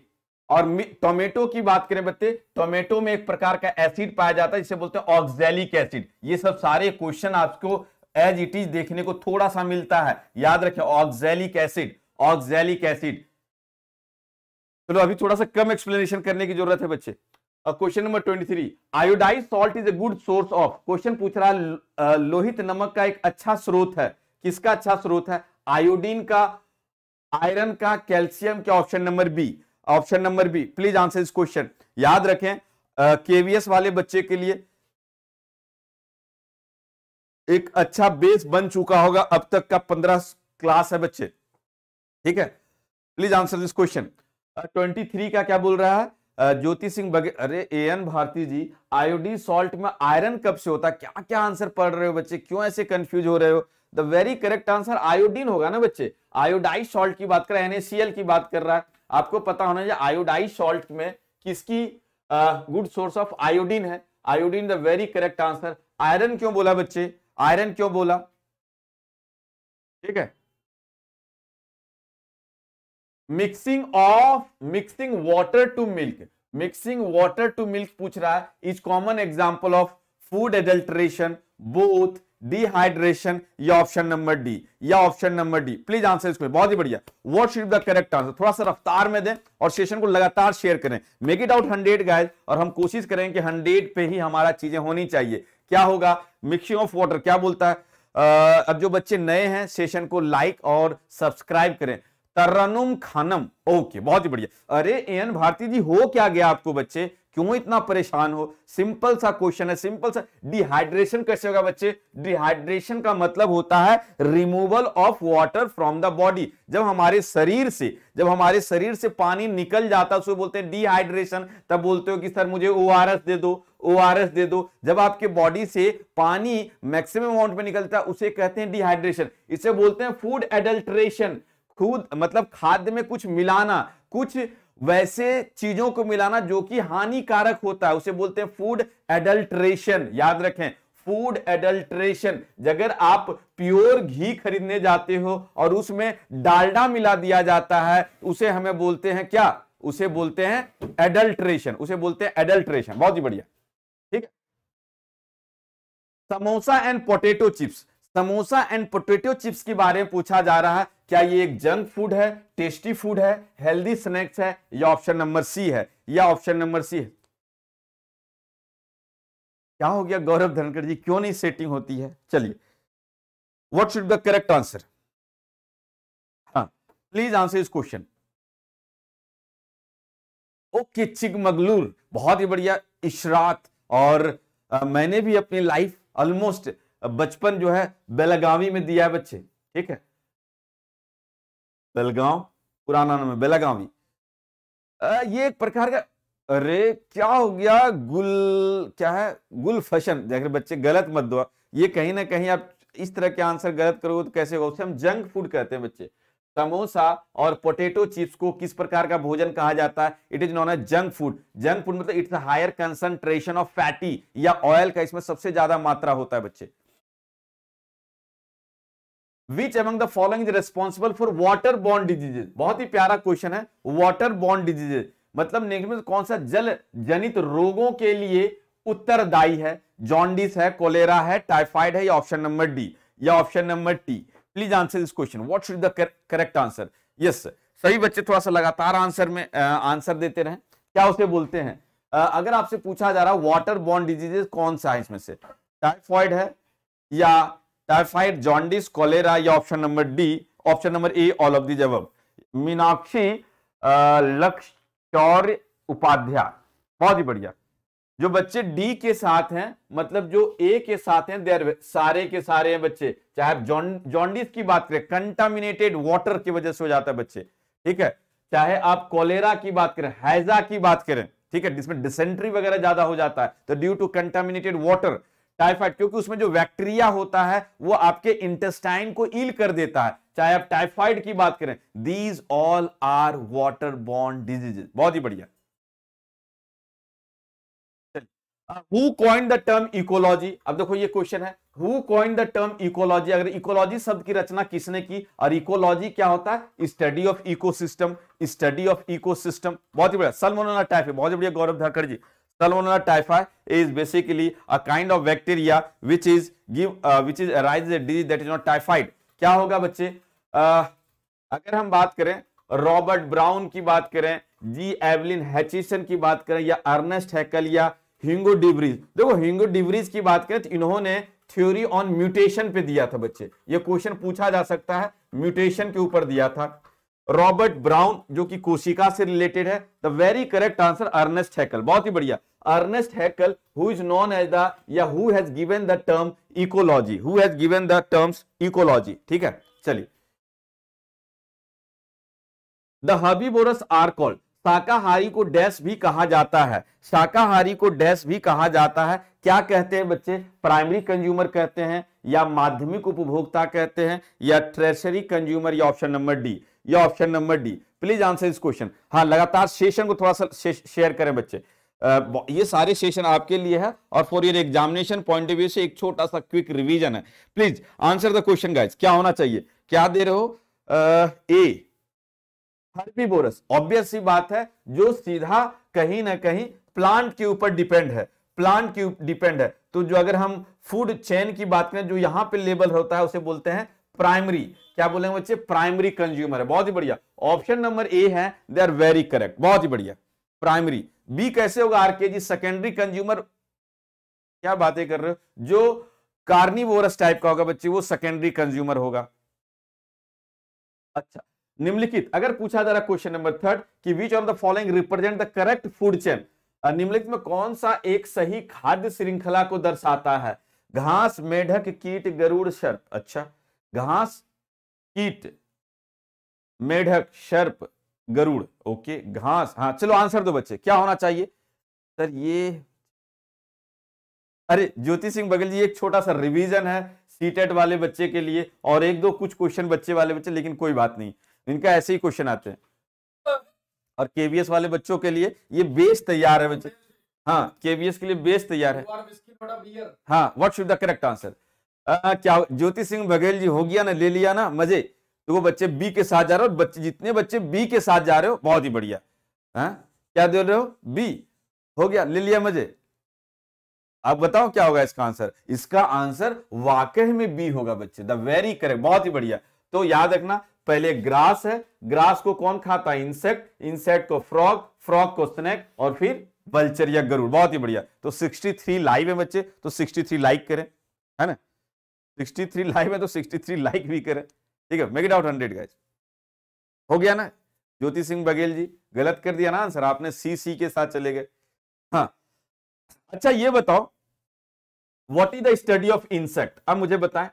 और टोमेटो की बात करें बच्चे, टोमेटो में एक प्रकार का एसिड पाया जाता है जिसे बोलते हैं ऑक्सैलिक एसिड। ये सब सारे क्वेश्चन आपको एज इट इज देखने को थोड़ा सा मिलता है, याद रखें। Oxalic acid, oxalic acid. चलो, अभी थोड़ा सा कम एक्सप्लेनेशन करने की जरूरत है बच्चे। Question number 23, iodised salt is a good source of. Question पूछ रहा है लोहित नमक का एक अच्छा स्रोत है, किसका अच्छा स्रोत है, आयोडीन का, आयरन का, कैल्शियम का। Option number B, option number B. Please answer इस क्वेश्चन। याद रखें केवीएस वाले बच्चे के लिए एक अच्छा बेस बन चुका होगा, अब तक का 15 क्लास है बच्चे। ठीक है, प्लीज आंसर दिस क्वेश्चन। 23 का क्या बोल रहा है ज्योति सिंह बघेल, अरे एएन भारती जी, आयोडी सॉल्ट में आयरन कब से होता है। क्या क्या आंसर पढ़ रहे हो बच्चे, क्यों ऐसे कंफ्यूज हो रहे हो। The very correct answer iodine होगा ना बच्चे। आयोडाइज सॉल्ट की बात कर रहा है, NaCl की बात कर रहा है। आपको पता होना चाहिए आयोडाइज सॉल्ट में किसकी गुड सोर्स ऑफ आयोडीन है। Iodine the very correct answer. Iron क्यों बोला बच्चे, आयरन क्यों बोला? ठीक है, mixing water to milk, mixing water to milk पूछ रहा है, is common example of food adulteration, both dehydration, या ऑप्शन नंबर डी, या option number D. Please answer इसको, बहुत ही बढ़िया। What should be the correct answer? थोड़ा सा रफ्तार में दें और सेशन को लगातार शेयर करें। मेक इट आउट 100 गाइज, और हम कोशिश करें कि 100 पे ही हमारा चीजें होनी चाहिए। क्या होगा? मिक्सिंग ऑफ वाटर क्या बोलता है? अब जो बच्चे नए हैं सेशन को लाइक और सब्सक्राइब करें। तरन्नुम खानम, ओके, बहुत ही बढ़िया। अरे एन भारती जी, हो क्या गया आपको बच्चे, क्यों इतना परेशान हो? सिंपल सा क्वेश्चन है, सिंपल सा। डिहाइड्रेशन कैसे होगा बच्चे? डिहाइड्रेशन का मतलब होता है removal of water from the body. जब हमारे शरीर से पानी निकल जाता है उसको बोलते हैं डिहाइड्रेशन। तब बोलते हो कि सर मुझे ओआरएस दे दो, ओआरएस दे दो। जब आपके बॉडी से पानी मैक्सिमम अमाउंट में निकलता है उसे कहते हैं डिहाइड्रेशन। इसे बोलते हैं फूड एडल्ट्रेशन। खुद मतलब खाद्य में कुछ मिलाना, कुछ वैसे चीजों को मिलाना जो कि हानिकारक होता है, उसे बोलते हैं फूड एडल्ट्रेशन। याद रखें, फूड एडल्ट्रेशन। अगर आप प्योर घी खरीदने जाते हो और उसमें डालडा मिला दिया जाता है उसे हमें बोलते हैं क्या? उसे बोलते हैं एडल्ट्रेशन, उसे बोलते हैं एडल्ट्रेशन। बहुत ही बढ़िया, ठीक है। Samosa and potato chips, samosa and potato chips के बारे में पूछा जा रहा है। क्या ये एक जंक फूड है, टेस्टी फूड है, हेल्दी स्नैक्स है, या ऑप्शन नंबर सी है, या ऑप्शन नंबर सी है? क्या हो गया गौरव धनकर जी, क्यों नहीं सेटिंग होती है? चलिए, what should be the correct answer? हाँ, प्लीज आंसर इस क्वेश्चन। ओके, चिकमगलूर, बहुत ही बढ़िया। इशरात, और मैंने भी अपनी लाइफ ऑलमोस्ट बचपन जो है बेलगावी में दिया है बच्चे, ठीक है। बेलगांव पुराना नाम है, बेलगावी। ये एक प्रकार का, अरे क्या हो गया गुल, क्या है गुल फैशन। देख रहे बच्चे, गलत मत दो ये, कहीं ना कहीं आप इस तरह के आंसर गलत करोगे तो कैसे होगा। उसे हम जंक फूड कहते हैं बच्चे। समोसा और पोटेटो चिप्स को किस प्रकार का भोजन कहा जाता है? It is known as junk food. Junk food मतलब it's higher concentration of fatty या ऑयल का इसमें सबसे ज्यादा मात्रा होता है बच्चे। Which among the following is responsible for water borne diseases? बहुत ही प्यारा क्वेश्चन है। water borne diseases मतलब नेक्स्ट में कौन सा जल जनित रोगों के लिए उत्तरदायी है? जॉन्डिस है, कोलेरा है, टाइफाइड है, या ऑप्शन नंबर डी, या option number T? Please answer this question. What should the correct answer? Yes, सही बच्चे, थोड़ा सा लगातार आंसर में आंसर देते रहें। क्या उसे बोलते हैं? अगर आपसे पूछा जा रहा है वाटर बॉर्न डिजीजेस कौन सा है इसमें से, टाइफाइड है या टाइफाइड, जॉन्डिस, कोलेरा, या option number D, option number A, all of the जवाब। मीनाक्षी लक्ष्य उपाध्याय, बहुत ही बढ़िया। जो बच्चे डी के साथ हैं, मतलब जो ए के साथ हैं, देर सारे के सारे हैं बच्चे। चाहे आप जॉन्डिस की बात करें, कंटामिनेटेड वाटर की वजह से हो जाता है बच्चे, ठीक है। चाहे आप कोलेरा की बात करें, हैजा की बात करें, ठीक है, जिसमें डिसेंट्री वगैरह ज्यादा हो जाता है, तो due to contaminated water. Typhoid क्योंकि उसमें जो बैक्टीरिया होता है वो आपके इंटेस्टाइन को ईल कर देता है। चाहे आप टाइफाइड की बात करें, these all are water borne diseases. बहुत ही बढ़िया। Who coined the term ecology? अब देखो ये क्वेश्चन है, who coined the term ecology? अगर इकोलॉजी शब्द की रचना किसने की? और इकोलॉजी क्या होता है? Study of ecosystem, study of ecosystem. बहुत ही बढ़िया। सल्मोनेला टाइफाइड, बहुत ही बढ़िया गौरव धाकर जी। Salmonella typhi is basically a kind of bacteria which is arises a disease that is not typhoid. क्या होगा बच्चे? अगर हम बात करें रॉबर्ट ब्राउन की बात करें, जी एवलिन हैचिसन की बात करें, या अर्नेस्ट हैकल, या ह्यूगो डिवरीज। देखो ह्यूगो डिवरीज की बात करें तो इन्होंने थ्योरी ऑन म्यूटेशन पे दिया था बच्चे। ये क्वेश्चन पूछा जा सकता है, म्यूटेशन के ऊपर दिया था। रॉबर्ट ब्राउन जो कि कोशिका से रिलेटेड है, the very correct answer Ernest Haeckel. बहुत ही बढ़िया। Ernest Haeckel who is known as the, या who has given the term ecology, who has given the terms ecology, ठीक है। चलिए, द हर्बीवोरस आर कॉल्ड, शाकाहारी को डैश भी कहा जाता है, शाकाहारी को डैश भी कहा जाता है। क्या कहते हैं बच्चे? प्राइमरी कंज्यूमर कहते हैं, या माध्यमिक उपभोक्ता कहते हैं, या ट्रेशरी कंज्यूमर, या ऑप्शन नंबर डी, या option number D? Please answer इस क्वेश्चन। हाँ, लगातार सेशन को थोड़ा सा शेयर करें बच्चे। ये सारे सेशन आपके लिए है और for your examination point of view से एक छोटा सा क्विक रिवीजन है। Please answer the question guys, क्या होना चाहिए? क्या दे रहे हो? ए हर्बीवोरस, ऑब्वियस सी बात है जो सीधा कहीं ना कहीं प्लांट के ऊपर डिपेंड है, प्लांट के ऊपर डिपेंड है। तो जो अगर हम फूड चेन की बात करें जो यहाँ पे लेबल होता है उसे बोलते हैं प्राइमरी, क्या बोलेंगे बच्चे? प्राइमरी कंज्यूमर है। बहुत ही बढ़िया, ऑप्शन नंबर ए है, दे आर वेरी करेक्ट, बहुत ही बढ़िया प्राइमरी। बी कैसे होगा आरकेजी? सेकेंडरी कंज्यूमर, क्या बातें कर रहे हो, जो कार्निवोरस टाइप का होगा बच्चे वो सेकेंडरी कंज्यूमर होगा। अच्छा निम्नलिखित अगर पूछा जा रहा क्वेश्चन नंबर 3 कि which of the following represent the correct food chain, निम्नलिखित में कौन सा एक सही खाद्य श्रृंखला को दर्शाता है? घास, मेढक, कीट, गरुड़, सर्प। अच्छा घास, कीट, मेढक, सर्प, गरुड़, ओके घास। हाँ चलो आंसर दो बच्चे, क्या होना चाहिए सर ये? अरे ज्योति सिंह बघेल जी एक छोटा सा रिवीजन है सीटेट वाले बच्चे के लिए और एक दो कुछ क्वेश्चन बच्चे वाले बच्चे, लेकिन कोई बात नहीं, इनका ऐसे ही क्वेश्चन आते हैं। और केवीएस वाले बच्चों के लिए ये बेस तैयार है बच्चे, हाँ केवीएस के लिए बेस तैयार है। हाँ what should the correct answer? क्या ज्योति सिंह बघेल जी हो गया ना, ले लिया ना मजे? तो वो बच्चे बी के साथ जा रहे हो, बच्चे जितने बच्चे बी के साथ जा रहे हो बहुत ही बढ़िया। हाँ क्या दे रहे हो? बी हो गया, ले लिया मजे? आप बताओ क्या होगा इसका आंसर? इसका आंसर वाकई में बी होगा बच्चे, द वेरी करेक्ट, बहुत ही बढ़िया। तो याद रखना पहले ग्रास है, ग्रास को कौन खाता है? इंसेक्ट, इंसेक्ट को फ्रॉग, फ्रॉग को स्नेक और फिर बल्चर या गरुड़, बहुत ही बढ़िया। तो 63 लाइव है बच्चे, तो 63 लाइक करें, है ना? 63 लाइव है तो 63 लाइक भी करें, ठीक है? मेक इट आउट 100 गाइस, हो गया ना? ज्योति सिंह बघेल जी गलत कर दिया ना आंसर, आपने सी के साथ चले गए। हाँ अच्छा ये बताओ what is the study of insect, अब मुझे बताएं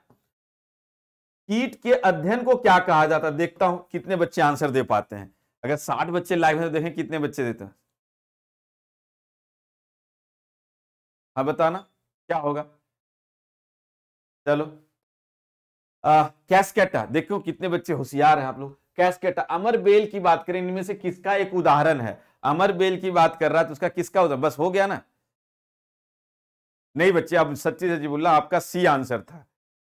कीट के अध्ययन को क्या कहा जाता है? देखता हूं कितने बच्चे आंसर दे पाते हैं। अगर 60 बच्चे लाइव है तो देखें कितने बच्चे देते हैं। हाँ बताना क्या होगा? चलो कैस्केटा, देखो कितने बच्चे होशियार हैं आप लोग। कैस्केटा, अमर बेल की बात करें इनमें से किसका एक उदाहरण है? अमर बेल की बात कर रहा है तो उसका किसका उदाहरण? बस हो गया ना? नहीं बच्चे आप सच्ची सच्ची बोला, आपका सी आंसर था,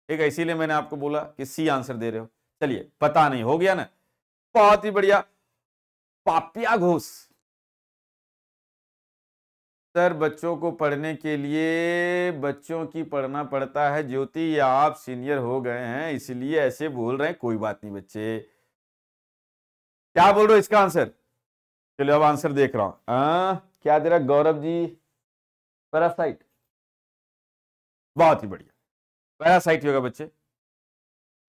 ठीक है? इसीलिए मैंने आपको बोला कि सी आंसर दे रहे हो। चलिए पता नहीं, हो गया ना? बहुत ही बढ़िया। पापिया घोष, सर बच्चों को पढ़ने के लिए बच्चों की पढ़ना पड़ता है। ज्योति आप सीनियर हो गए हैं इसलिए ऐसे बोल रहे हैं, कोई बात नहीं बच्चे। क्या बोल रहे हो इसका आंसर? चलो अब आंसर देख रहा हूं, क्या दे रहा गौरव जी? पैरासाइट, बहुत ही बढ़िया पैरासाइट होगा बच्चे।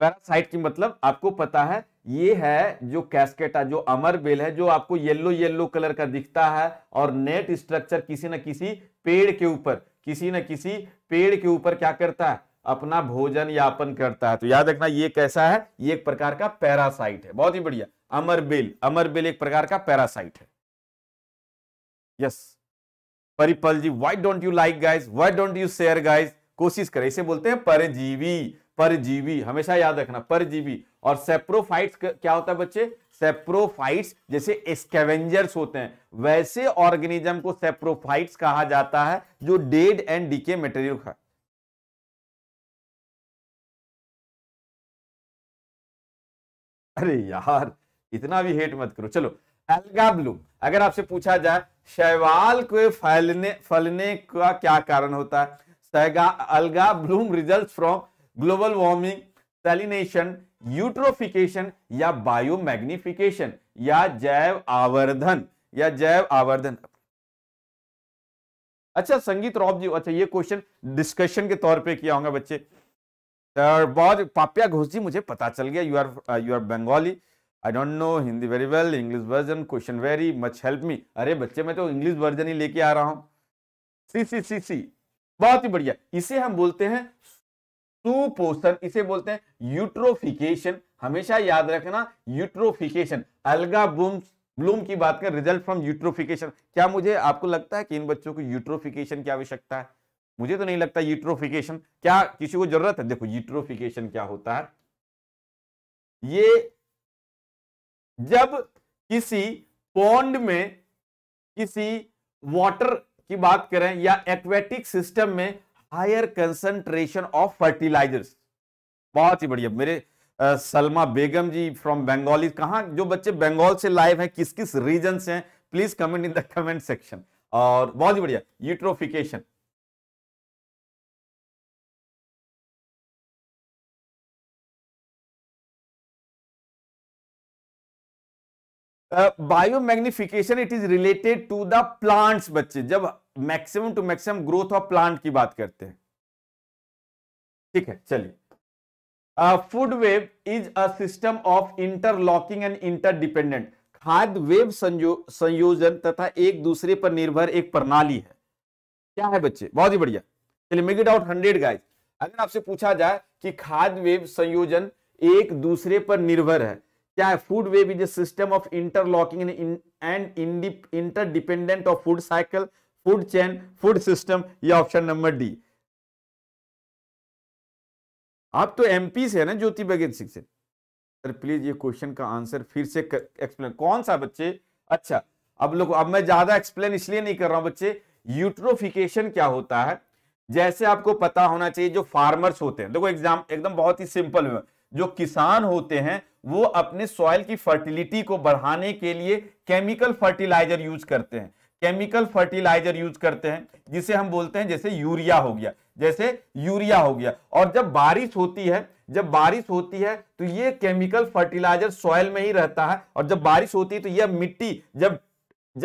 पैरासाइट की मतलब आपको पता है, ये है जो कैस्केटा जो अमर बेल है जो आपको येलो येलो कलर का दिखता है और नेट स्ट्रक्चर किसी न किसी पेड़ के ऊपर, किसी न किसी पेड़ के ऊपर क्या करता है? अपना भोजन यापन करता है। तो याद रखना ये कैसा है? ये एक प्रकार का पैरासाइट है, बहुत ही बढ़िया। अमर बेल, अमर बेल एक प्रकार का पैरासाइट है। Yes परिपल ji, why don't you like guys, why don't you share guys? कोशिश करें, इसे बोलते हैं परजीवी, परजीवी हमेशा याद रखना परजीवी। और सेप्रोफाइट्स क्या होता है बच्चे? सेप्रोफाइट्स जैसे स्कैवेंजर्स होते हैं वैसे ऑर्गेनिज्म को सेप्रोफाइट्स कहा जाता है, जो डेड एंड डीके मटेरियल खा। अरे यार इतना भी हेट मत करो। चलो एल्गा ब्लूम, अगर आपसे पूछा जाए शैवाल को फलने का क्या कारण होता है? Algal bloom result from global warming, salination, eutrophication या बायोमैग्निफिकेशन या जैव आवर्धन, या जैव आवर्धन। अच्छा संगीत राव जी, अच्छा ये क्वेश्चन डिस्कशन के तौर पे किया होगा बच्चे। बहुत पापिया घोष जी मुझे पता चल गया, you are Bengali, I don't know Hindi very well, English version question very much help me. अरे बच्चे मैं तो इंग्लिश वर्जन ही लेके आ रहा हूं। सी सी सी सी, बहुत ही बढ़िया। इसे हम बोलते हैं सुपोषण, इसे बोलते हैं यूट्रोफिकेशन, हमेशा याद रखना यूट्रोफिकेशन। अलगा ब्लूम की बात करें रिजल्ट फ्रॉम यूट्रोफिकेशन, क्या मुझे आपको लगता है कि इन बच्चों को यूट्रोफिकेशन की आवश्यकता है? मुझे तो नहीं लगता। यूट्रोफिकेशन क्या किसी को जरूरत है? देखो यूट्रोफिकेशन क्या होता है, ये जब किसी पॉन्ड में, किसी वाटर की बात करें या एक्वेटिक सिस्टम में हायर कंसंट्रेशन ऑफ फर्टिलाइजर्स। बहुत ही बढ़िया मेरे सलमा बेगम जी फ्रॉम बंगाली, कहाँ जो बच्चे बंगाल से लाइव हैं किस किस रीजन से हैं please comment in the comment section. और बहुत ही बढ़िया eutrophication, biomagnification it is related to the plants. बच्चे जब maximum to maximum growth of plant की बात करते हैं, ठीक है चलिए। Food web is a system of interlocking and interdependent. खाद्य वेव संयोजन तथा एक दूसरे पर निर्भर एक प्रणाली है। क्या है बच्चे, बहुत ही बढ़िया चलिए मेक इट आउट 100 गाइस। अगर आपसे पूछा जाए कि खाद्य वेव संयोजन एक दूसरे पर निर्भर है, क्या है? Food web is a system of interlocking and interdependent of food cycle, food chain, food system, ये ऑप्शन नंबर डी। आप तो एमपी से है ना ज्योति बघेल सिंह से, सर प्लीज ये क्वेश्चन का आंसर फिर से एक्सप्लेन। कौन सा बच्चे? अच्छा अब मैं ज्यादा एक्सप्लेन इसलिए नहीं कर रहा हूं बच्चे। यूट्रोफिकेशन क्या होता है, जैसे आपको पता होना चाहिए जो फार्मर्स होते हैं, देखो एग्जाम एकदम बहुत ही सिंपल है, जो किसान होते हैं वो अपने सॉइल की फर्टिलिटी को बढ़ाने के लिए केमिकल फर्टिलाइजर यूज करते हैं, केमिकल फर्टिलाइजर यूज करते हैं जिसे हम बोलते हैं जैसे यूरिया हो गया, जैसे यूरिया हो गया। और जब बारिश होती है तो ये केमिकल फर्टिलाइजर सॉइल में ही रहता है, और जब बारिश होती है तो यह मिट्टी जब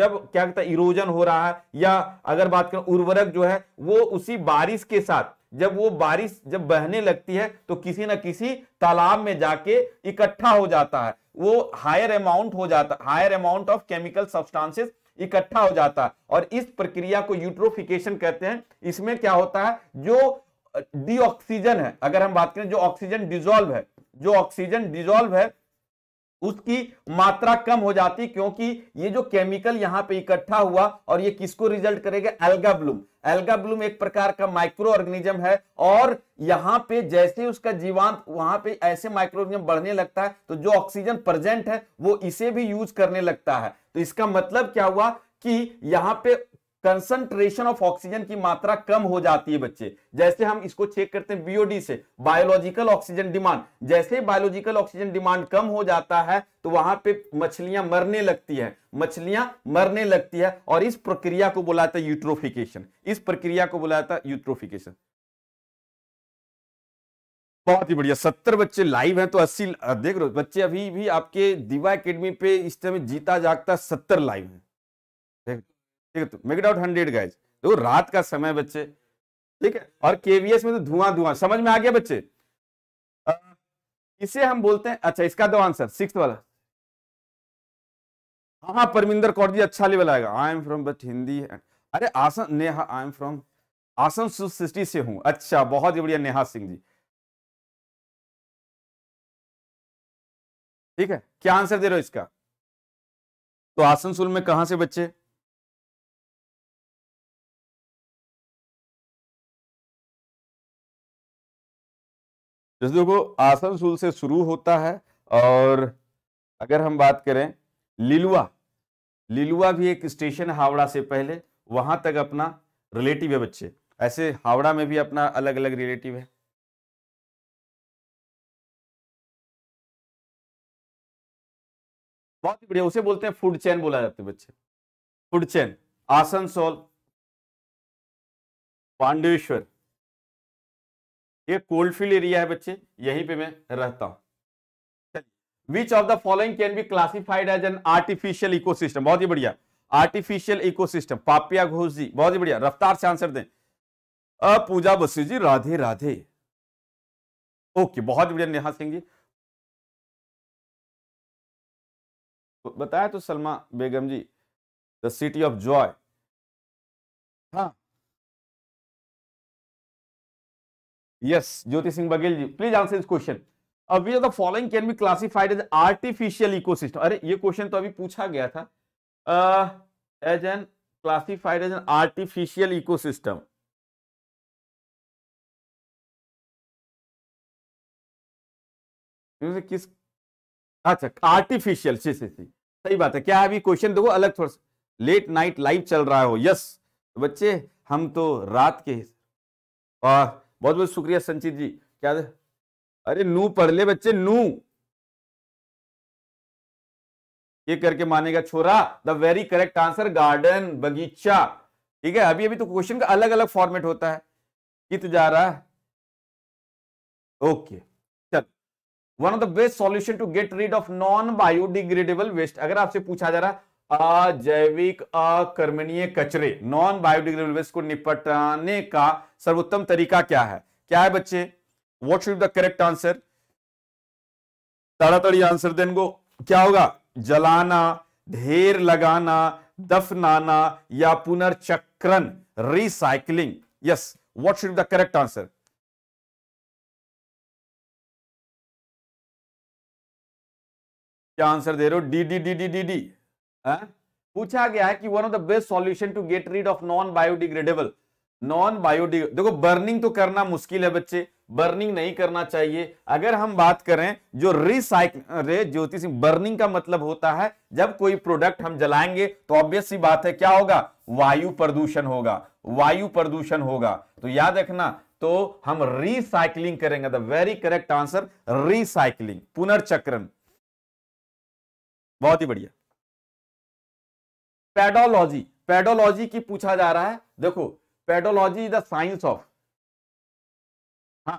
क्या कहता है इरोजन हो रहा है, या अगर बात करें उर्वरक जो है वो उसी बारिश के साथ जब बहने लगती है तो किसी ना किसी तालाब में जाके इकट्ठा हो जाता है, वो higher amount of chemical substances इकट्ठा हो जाता है, और इस प्रक्रिया को यूट्रोफिकेशन कहते हैं। इसमें क्या होता है, जो डीऑक्सीजन है, अगर हम बात करें जो ऑक्सीजन डिजोल्व है उसकी मात्रा कम हो जाती, क्योंकि ये जो केमिकल यहाँ पे इकट्ठा हुआ, और ये किसको रिजल्ट करेगा, एल्गा ब्लूम। एल्गा ब्लूम एक प्रकार का माइक्रो ऑर्गेनिज्म है, और यहाँ पे जैसे उसका जीवांत वहां पे ऐसे माइक्रो ऑर्गेनिज्म बढ़ने लगता है तो जो ऑक्सीजन प्रेजेंट है वो इसे भी यूज करने लगता है। तो इसका मतलब क्या हुआ कि यहाँ पे कंसंट्रेशन ऑफ ऑक्सीजन की मात्रा कम हो जाती है बच्चे। जैसे हम इसको चेक करते हैं बीओडी से, बायोलॉजिकल ऑक्सीजन डिमांड, जैसे बायोलॉजिकल ऑक्सीजन डिमांड कम हो जाता है तो वहां पे मछलियां मरने लगती है, और इस प्रक्रिया को बोला जाता है यूट्रोफिकेशन, इस प्रक्रिया को बोला जाता है यूट्रोफिकेशन। बहुत ही बढ़िया 70 बच्चे लाइव हैं तो 80 देख रहे हो बच्चे, अभी भी आपके दिवा एकेडमी पे इस समय जीता जागता 70 लाइव है, ठीक है। तो मेक इट आउट 100 गाइस। देखो रात का समय बच्चे, ठीक है, और केवीएस में तो धुआं समझ में आ गया बच्चे, इसे हम बोलते हैं। अच्छा इसका दो आंसर 6th वाला, हाँ परमिंदर कौर जी अच्छा लेवल आएगा। I am from but Hindi, अरे आसन Neha, I am from Asansol city से हूं। अच्छा बहुत ही बढ़िया नेहा सिंह जी, ठीक है, क्या आंसर दे रहे हो इसका? तो आसनसोल में कहां से बच्चे? जैसे देखो आसनसोल से शुरू होता है, और अगर हम बात करें लिलुआ भी एक स्टेशन हावड़ा से पहले, वहां तक अपना रिलेटिव है बच्चे। ऐसे हावड़ा में भी अपना अलग अलग रिलेटिव है। बहुत ही बढ़िया, उसे बोलते हैं फूड चेन, बोला जाता है बच्चे फूड चेन। आसनसोल, पांडेश्वर, ये कोल्डफील्ड एरिया है बच्चे, यहीं पे मैं रहता हूं। Which of the following can be classified as an artificial ecosystem? बहुत ही बढ़िया आर्टिफिशियल इकोसिस्टम, पापिया घोष जी बहुत ही बढ़िया, रफ्तार से आंसर दें। पूजा बसु जी राधे राधे, ओके बहुत बढ़िया नेहा सिंह जी। तो बताया तो Salma Begum ji the city of joy, हाँ yes Jyoti Singh Baghel ji please answer इस question. Which of the following can be classified as artificial ecosystem? अरे ये क्वेश्चन तो अभी पूछा गया था, as an classified as an artificial ecosystem. किस, अच्छा आर्टिफिशियल, सही बात है। क्या अभी क्वेश्चन देखो अलग थोड़ा सा लेट नाइट लाइव चल रहा हो, यस बच्चे हम तो रात के। और बहुत बहुत शुक्रिया संचित जी, क्या था? अरे नू पढ़ ले बच्चे, नू ये करके मानेगा छोरा। The very correct answer garden, बगीचा। ठीक है, अभी अभी तो क्वेश्चन का अलग अलग फॉर्मेट होता है। कित जा रहा है, ओके चल। One of the best solution to get rid of non biodegradable waste, अगर आपसे पूछा जा रहा है अजैविक अकर्मणीय कचरे, नॉन बायोडिग्रेडेबल वेस्ट को निपटाने का सर्वोत्तम तरीका क्या है? क्या है बच्चे? What should the correct answer? ताड़ाताड़ी आंसर देने को क्या होगा? जलाना, ढेर लगाना, दफनाना या पुनर्चक्रण, recycling. Yes, what should the correct answer? क्या आंसर दे रहे हो? D D D D D D. पूछा गया है कि one of the best solution to get rid of non biodegradable, non biodegradable. देखो बर्निंग तो करना मुश्किल है बच्चे, बर्निंग नहीं करना चाहिए। अगर हम बात करें जो रिसाइकल, ज्योति सिंह, बर्निंग का मतलब होता है जब कोई प्रोडक्ट हम जलाएंगे तो ऑब्वियस सी बात है क्या होगा? वायु प्रदूषण होगा, वायु प्रदूषण होगा। तो याद रखना, तो हम रिसाइकलिंग करेंगे। The very correct answer recycling, पुनर्चक्रण। बहुत ही बढ़िया। पेडोलॉजी, पेडोलॉजी की पूछा जा रहा है। देखो pedology is the science of, हाँ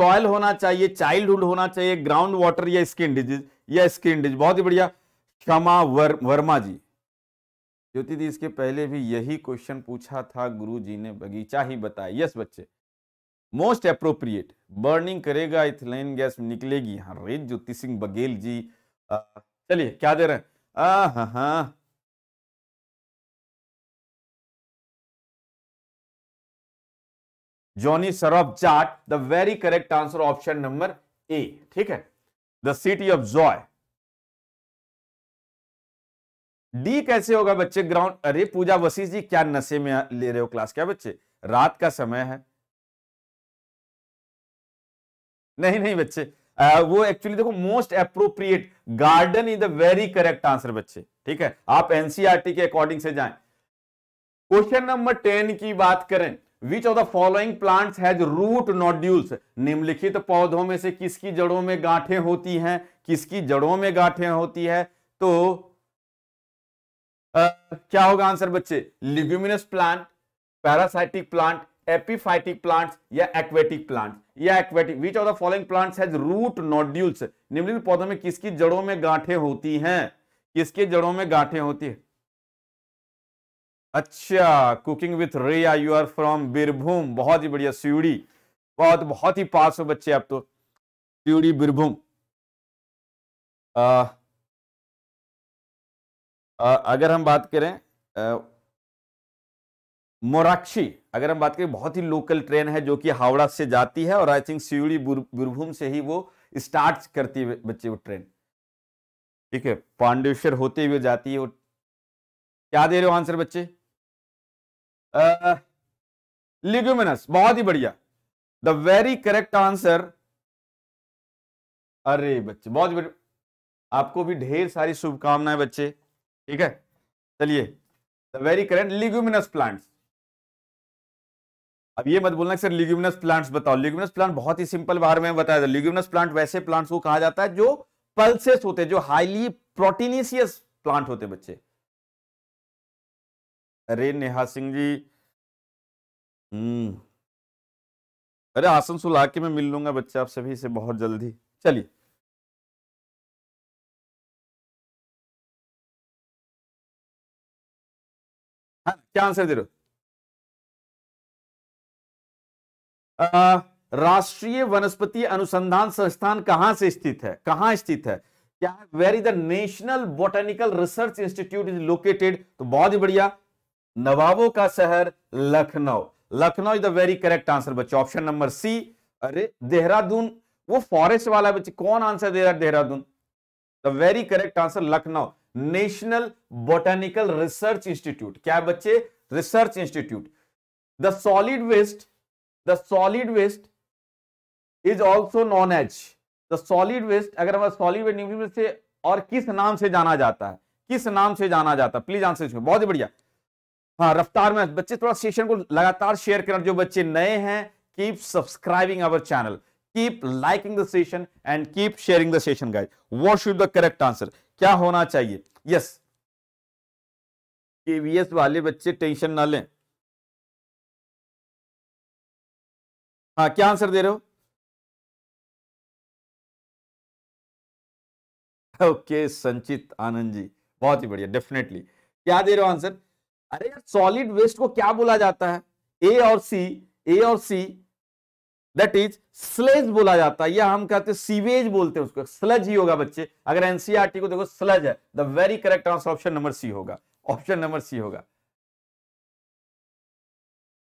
सॉइल होना चाहिए, चाइल्डहुड होना चाहिए, ग्राउंड वाटर या स्किन डिजीज, या स्किन डिजीज। बहुत ही बढ़िया। क्षमा वर्मा जी, ज्योति जी इसके पहले भी यही क्वेश्चन पूछा था, गुरु जी ने बगीचा ही बताया। यस बच्चे, मोस्ट अप्रोप्रिएट, बर्निंग करेगा इथिलीन गैस निकलेगी। हाँ रे ज्योति सिंह बघेल जी, चलिए क्या दे रहे हैं? हाँ, Johnny Surf Jat, the very correct answer option number A. ठीक है, the city of joy. D कैसे होगा बच्चे? ग्राउंड, अरे पूजा वशिष्ठ जी क्या नशे में ले रहे हो क्लास? क्या बच्चे रात का समय है? नहीं नहीं बच्चे, वो एक्चुअली देखो most appropriate garden is the very correct answer बच्चे। ठीक है, आप एनसीईआरटी के अकॉर्डिंग से जाएं। क्वेश्चन नंबर 10 की बात करें, Which of the following plants has root nodules? निम्नलिखित पौधों में से किसकी जड़ों में गांठें होती हैं? किसकी जड़ों में गांठें होती है? तो क्या होगा आंसर बच्चे? Leguminous plant, parasitic plant, epiphytic plant या एक्वेटिक प्लांट, या aquatic. Which of the following plants has root nodules? निम्नलिखित पौधों में किसकी जड़ों में गांठें होती हैं? किसके जड़ों में गांठें होती है? अच्छा, cooking with Riya, you are from Birbhum, बहुत ही बढ़िया। सिउड़ी, बहुत ही पास हो बच्चे आप तो, सिउड़ी बीरभूम। अगर हम बात करें मोराक्षी, अगर हम बात करें बहुत ही लोकल ट्रेन है जो कि हावड़ा से जाती है और आई थिंक सिउड़ी बीरभूम से ही वो स्टार्ट करती है बच्चे वो ट्रेन। ठीक है, पांडेश्वर होते हुए जाती है वो। क्या दे रहे हो आंसर बच्चे? लिग्यूमिनस, बहुत ही बढ़िया। द वेरी करेक्ट आंसर, अरे बच्चे बहुत बढ़िया, आपको भी ढेर सारी शुभकामनाएं बच्चे। ठीक है, चलिए, the very correct leguminous plants. अब ये मत बोलना सर लिग्यूमिनस प्लांट्स बताओ, लिग्यूमिनस प्लांट बहुत ही सिंपल, बार में बताया था। लिग्यूमिनस प्लांट वैसे प्लांट्स को कहा जाता है जो पल्सेस होते, जो हाईली प्रोटीनियस प्लांट होते बच्चे। अरे नेहा सिंह जी, अरे आसनसोल आके मैं मिल लूंगा बच्चे आप सभी से बहुत जल्दी। चलिए, हाँ क्या आंसर दे रहे हो? राष्ट्रीय वनस्पति अनुसंधान संस्थान कहां से स्थित है? कहां स्थित है? क्या है? Where is the national botanical research institute is located? तो बहुत ही बढ़िया, नवाबों का शहर Lucknow, Lucknow is the very correct answer बच्चे, ऑप्शन नंबर सी। अरे देहरादून, वो फॉरेस्ट वाला बच्चे, कौन आंसर दे रहा है Dehradun? The very correct answer Lucknow, national botanical research institute. क्या है बच्चे? Research institute. The solid waste, the solid waste is also known as, the solid waste, अगर हमारा सॉलिड वेस्ट से और किस नाम से जाना जाता है? किस नाम से जाना जाता है? प्लीज आंसर इसमें। बहुत ही बढ़िया। हाँ, रफ्तार में बच्चे थोड़ा सेशन को लगातार शेयर करना। जो बच्चे नए हैं, keep subscribing our channel, keep liking the session and keep sharing the session guys. What should the correct answer, क्या होना चाहिए? यस, केवीएस वाले बच्चे टेंशन ना लें। हाँ, क्या आंसर दे रहे हो? ओके, संचित आनंद जी, बहुत ही बढ़िया। डेफिनेटली क्या दे रहे हो आंसर? अरे यार, सॉलिड वेस्ट को क्या बोला जाता है? ए और सी दैट इज स्लेज बोला जाता है, या हम कहते हैं सीवेज बोलते हैं उसको। स्लज ही होगा बच्चे, अगर एनसीईआरटी को देखो स्लज है। The very correct answer option number C होगा, ऑप्शन नंबर सी होगा।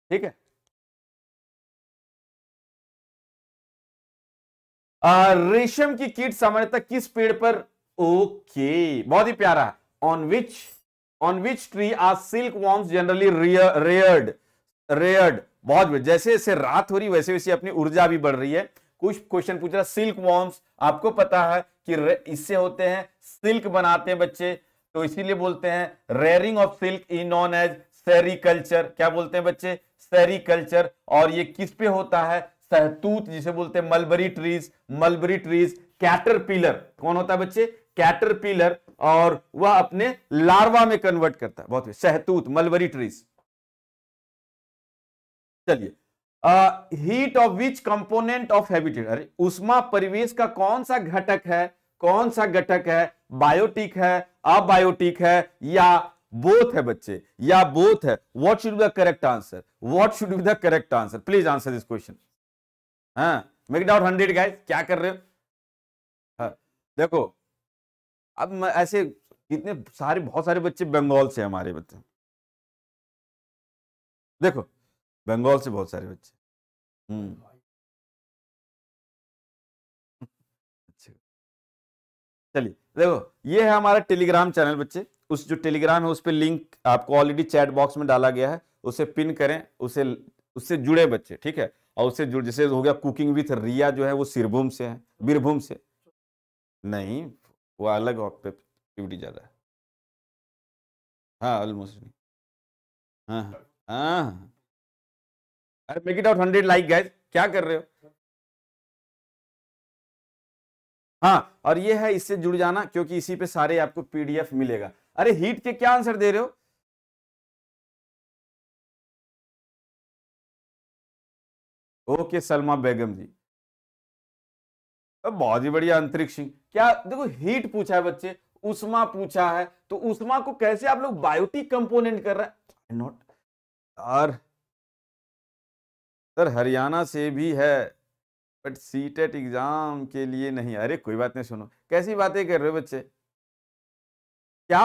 ठीक है। रेशम की कीट सामान्यतः किस पेड़ पर? ओके, बहुत ही प्यारा। On which tree are silk worms generally reared. बहुत, जैसे जैसे रात हो रही वैसे वैसे अपनी ऊर्जा भी बढ़ रही है। कुछ क्वेश्चन पूछ रहा सिल्क वॉर्म्स, आपको पता है कि इससे होते हैं सिल्क बनाते हैं बच्चे, तो इसीलिए बोलते हैं rearing of silk is known as सेरिकल्चर। क्या बोलते हैं बच्चे? सेरिकल्चर। और ये किस पे होता है? सहतूत, जिसे बोलते हैं मलबरी ट्रीज। कैटरपिलर कौन होता है बच्चे? कैटरपिलर, और वह अपने लार्वा में कन्वर्ट करता है। बहुत, सहतूत, मलबरी ट्रीज। चलिए, heat of which component of habitat. अरे, उष्मा परिवेश का कौन सा घटक है? बायोटिक है, अबायोटिक है, या बोथ है बच्चे, या बोथ है। What should be the correct answer? Please answer this question. हाँ, मेक इट आउट 100 गाइस। क्या कर रहे हो? हाँ, देखो अब ऐसे कितने सारे, बहुत सारे बच्चे बंगाल से, हमारे बच्चे देखो बंगाल से बहुत सारे बच्चे। अच्छा, चलिए देखो, ये है हमारा टेलीग्राम चैनल बच्चे। उस जो टेलीग्राम है उस पर लिंक आपको ऑलरेडी चैट बॉक्स में डाला गया है, उसे पिन करें, उससे जुड़े बच्चे। ठीक है। और उससे जुड़, जैसे हो गया कुकिंग विथ रिया, जो है वो सिरभूम से है, बीरभूम से नहीं, वो अलग एक्टिविटी जा रहा है। हाँ, ऑलमोस्ट। हाँ, अरे make it out 100 like guys. क्या कर रहे हो? हाँ, और ये है, इससे जुड़ जाना, क्योंकि इसी पे सारे आपको पीडीएफ मिलेगा। अरे हीट के क्या आंसर दे रहे हो? ओके, सलमा बेगम जी, बहुत ही बढ़िया। अंतरिक्ष सिंह, क्या देखो, हीट पूछा है बच्चे, उष्मा पूछा है, तो उष्मा को कैसे आप लोग बायोटिक कंपोनेंट कर रहे हैं? नॉट यार, सर हरियाणा से भी है बट सीटेट एग्जाम के लिए नहीं। अरे कोई बात नहीं, सुनो कैसी बातें कर रहे हो बच्चे। क्या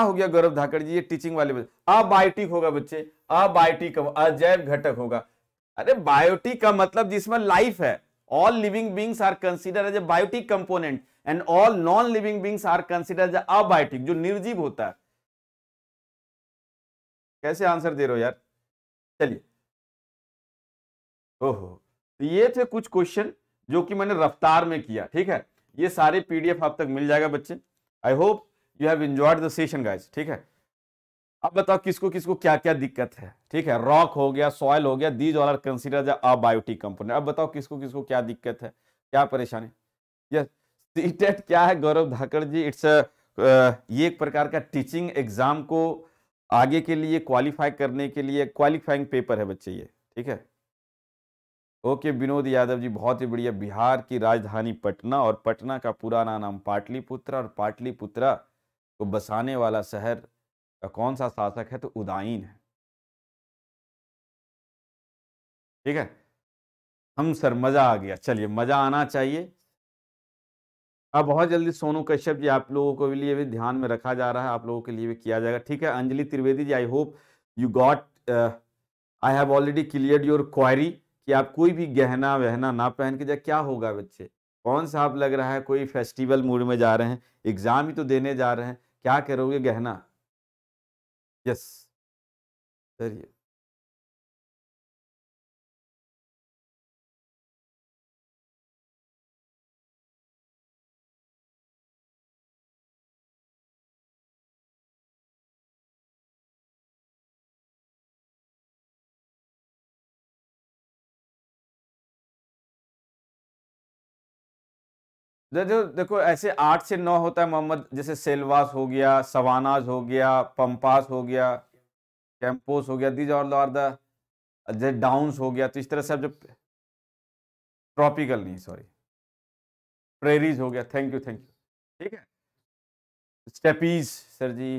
हो गया गौरव धाकड़ जी? ये टीचिंग वाले बच्चे। अबायोटिक होगा बच्चे, अबायोटिक, अजैव घटक होगा। अरे बायोटिक का मतलब जिसमें लाइफ है। All living beings are consider as a biotic component and all non living beings are consider as abiotic, जो निर्जीव होता है। कैसे आंसर दे रहे हो यार? चलिए, ओहो, ये थे कुछ क्वेश्चन जो कि मैंने रफ्तार में किया। ठीक है। ये सारे पीडीएफ आप तक मिल जाएगा बच्चे। I hope you have enjoyed the session guys. ठीक है। अब बताओ किसको क्या क्या दिक्कत है। ठीक है। रॉक हो गया, सॉयल हो गया, these all are considered as abiotic component. अब बताओ किसको क्या दिक्कत है, क्या परेशानी। यस, सीटेट क्या है गौरव धाकड़ जी? इट्स ये एक प्रकार का टीचिंग एग्जाम को आगे के लिए क्वालिफाई करने के लिए क्वालिफाइंग पेपर है बच्चे ये। ठीक है। ओके, विनोद यादव जी, बहुत ही बढ़िया। बिहार की राजधानी पटना, और पटना का पुराना नाम पाटलिपुत्र, और पाटलिपुत्रा को बसाने वाला शहर कौन सा शासक है? तो उदाइन है। ठीक है। हम सर मजा आ गया। चलिए, मजा आना चाहिए। अब बहुत जल्दी सोनू कश्यप जी, आप लोगों को लिए भी ध्यान में रखा जा रहा है, आप लोगों के लिए भी किया जाएगा। ठीक है। Anjali Trivedi ji, I hope you got, I have already clear your query, कि आप कोई भी गहना वहना ना पहन के जाए। क्या होगा बच्चे? कौन सा आप लग रहा है कोई फेस्टिवल मूड में जा रहे हैं, एग्जाम ही तो देने जा रहे हैं, क्या करोगे गहना? यस सर, ये जो देखो ऐसे 8 से 9 होता है मोहम्मद, जैसे सेलवास हो गया, सवानाज हो गया, पंपास हो गया, कैंपोस हो गया, दीज ऑल आर द जैसे डाउन्स हो गया। तो इस तरह से आप जब ट्रॉपिकल नहीं सॉरी प्रेरीज हो गया, थैंक यू ठीक है, स्टेपीज सर जी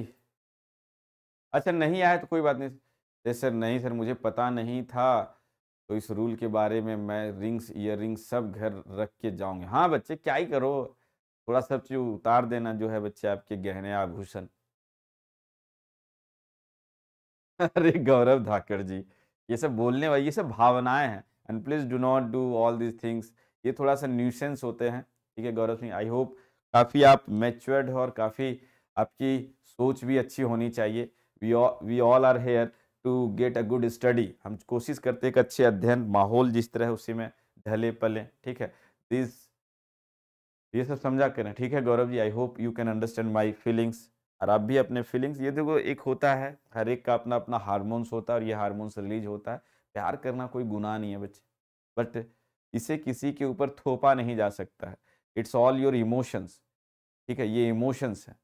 अच्छा नहीं आया तो कोई बात नहीं सर, नहीं सर मुझे पता नहीं था तो इस रूल के बारे में मैं रिंग्स ईयर रिंग्स सब घर रख के जाऊंगे। हाँ बच्चे क्या ही करो, थोड़ा सब चीज उतार देना जो है बच्चे आपके गहने आभूषण। अरे गौरव धाकर जी ये सब बोलने वाली ये सब भावनाएं हैं, and please do not do all these things, ये थोड़ा सा न्यूसेंस होते हैं ठीक है। गौरव सिंह आई होप काफ़ी आप मैच्योर्ड हो और काफ़ी आपकी सोच भी अच्छी होनी चाहिए। We all are here to get a good study, हम कोशिश करते हैं एक अच्छे अध्ययन माहौल जिस तरह है उसी में ढले पले ठीक है। दिस ये सब समझा करें ठीक है Gaurav ji, I hope you can understand my feelings और आप भी अपने फीलिंग्स। ये देखो एक होता है हर एक का अपना अपना हार्मोन्स होता है और ये हार्मोन्स रिलीज होता है। प्यार करना कोई गुनाह नहीं है बच्चे, बट इसे किसी के ऊपर थोपा नहीं जा सकता है। इट्स ऑल योर इमोशंस ठीक है, ये इमोशंस हैं।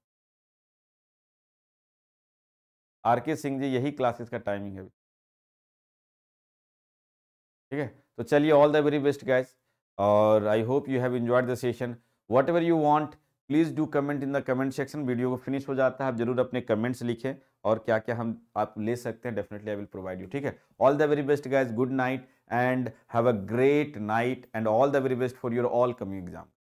आरके सिंह जी यही क्लासेस का टाइमिंग है ठीक है। तो चलिए all the very best guys और I hope you have enjoyed the session. Whatever you want please do comment in the comment section. Video को फिनिश हो जाता है आप जरूर अपने कमेंट्स लिखें और क्या क्या हम आप ले सकते हैं, definitely I will provide you ठीक है। All the very best guys, good night and have a great night and all the very best for your all coming exam.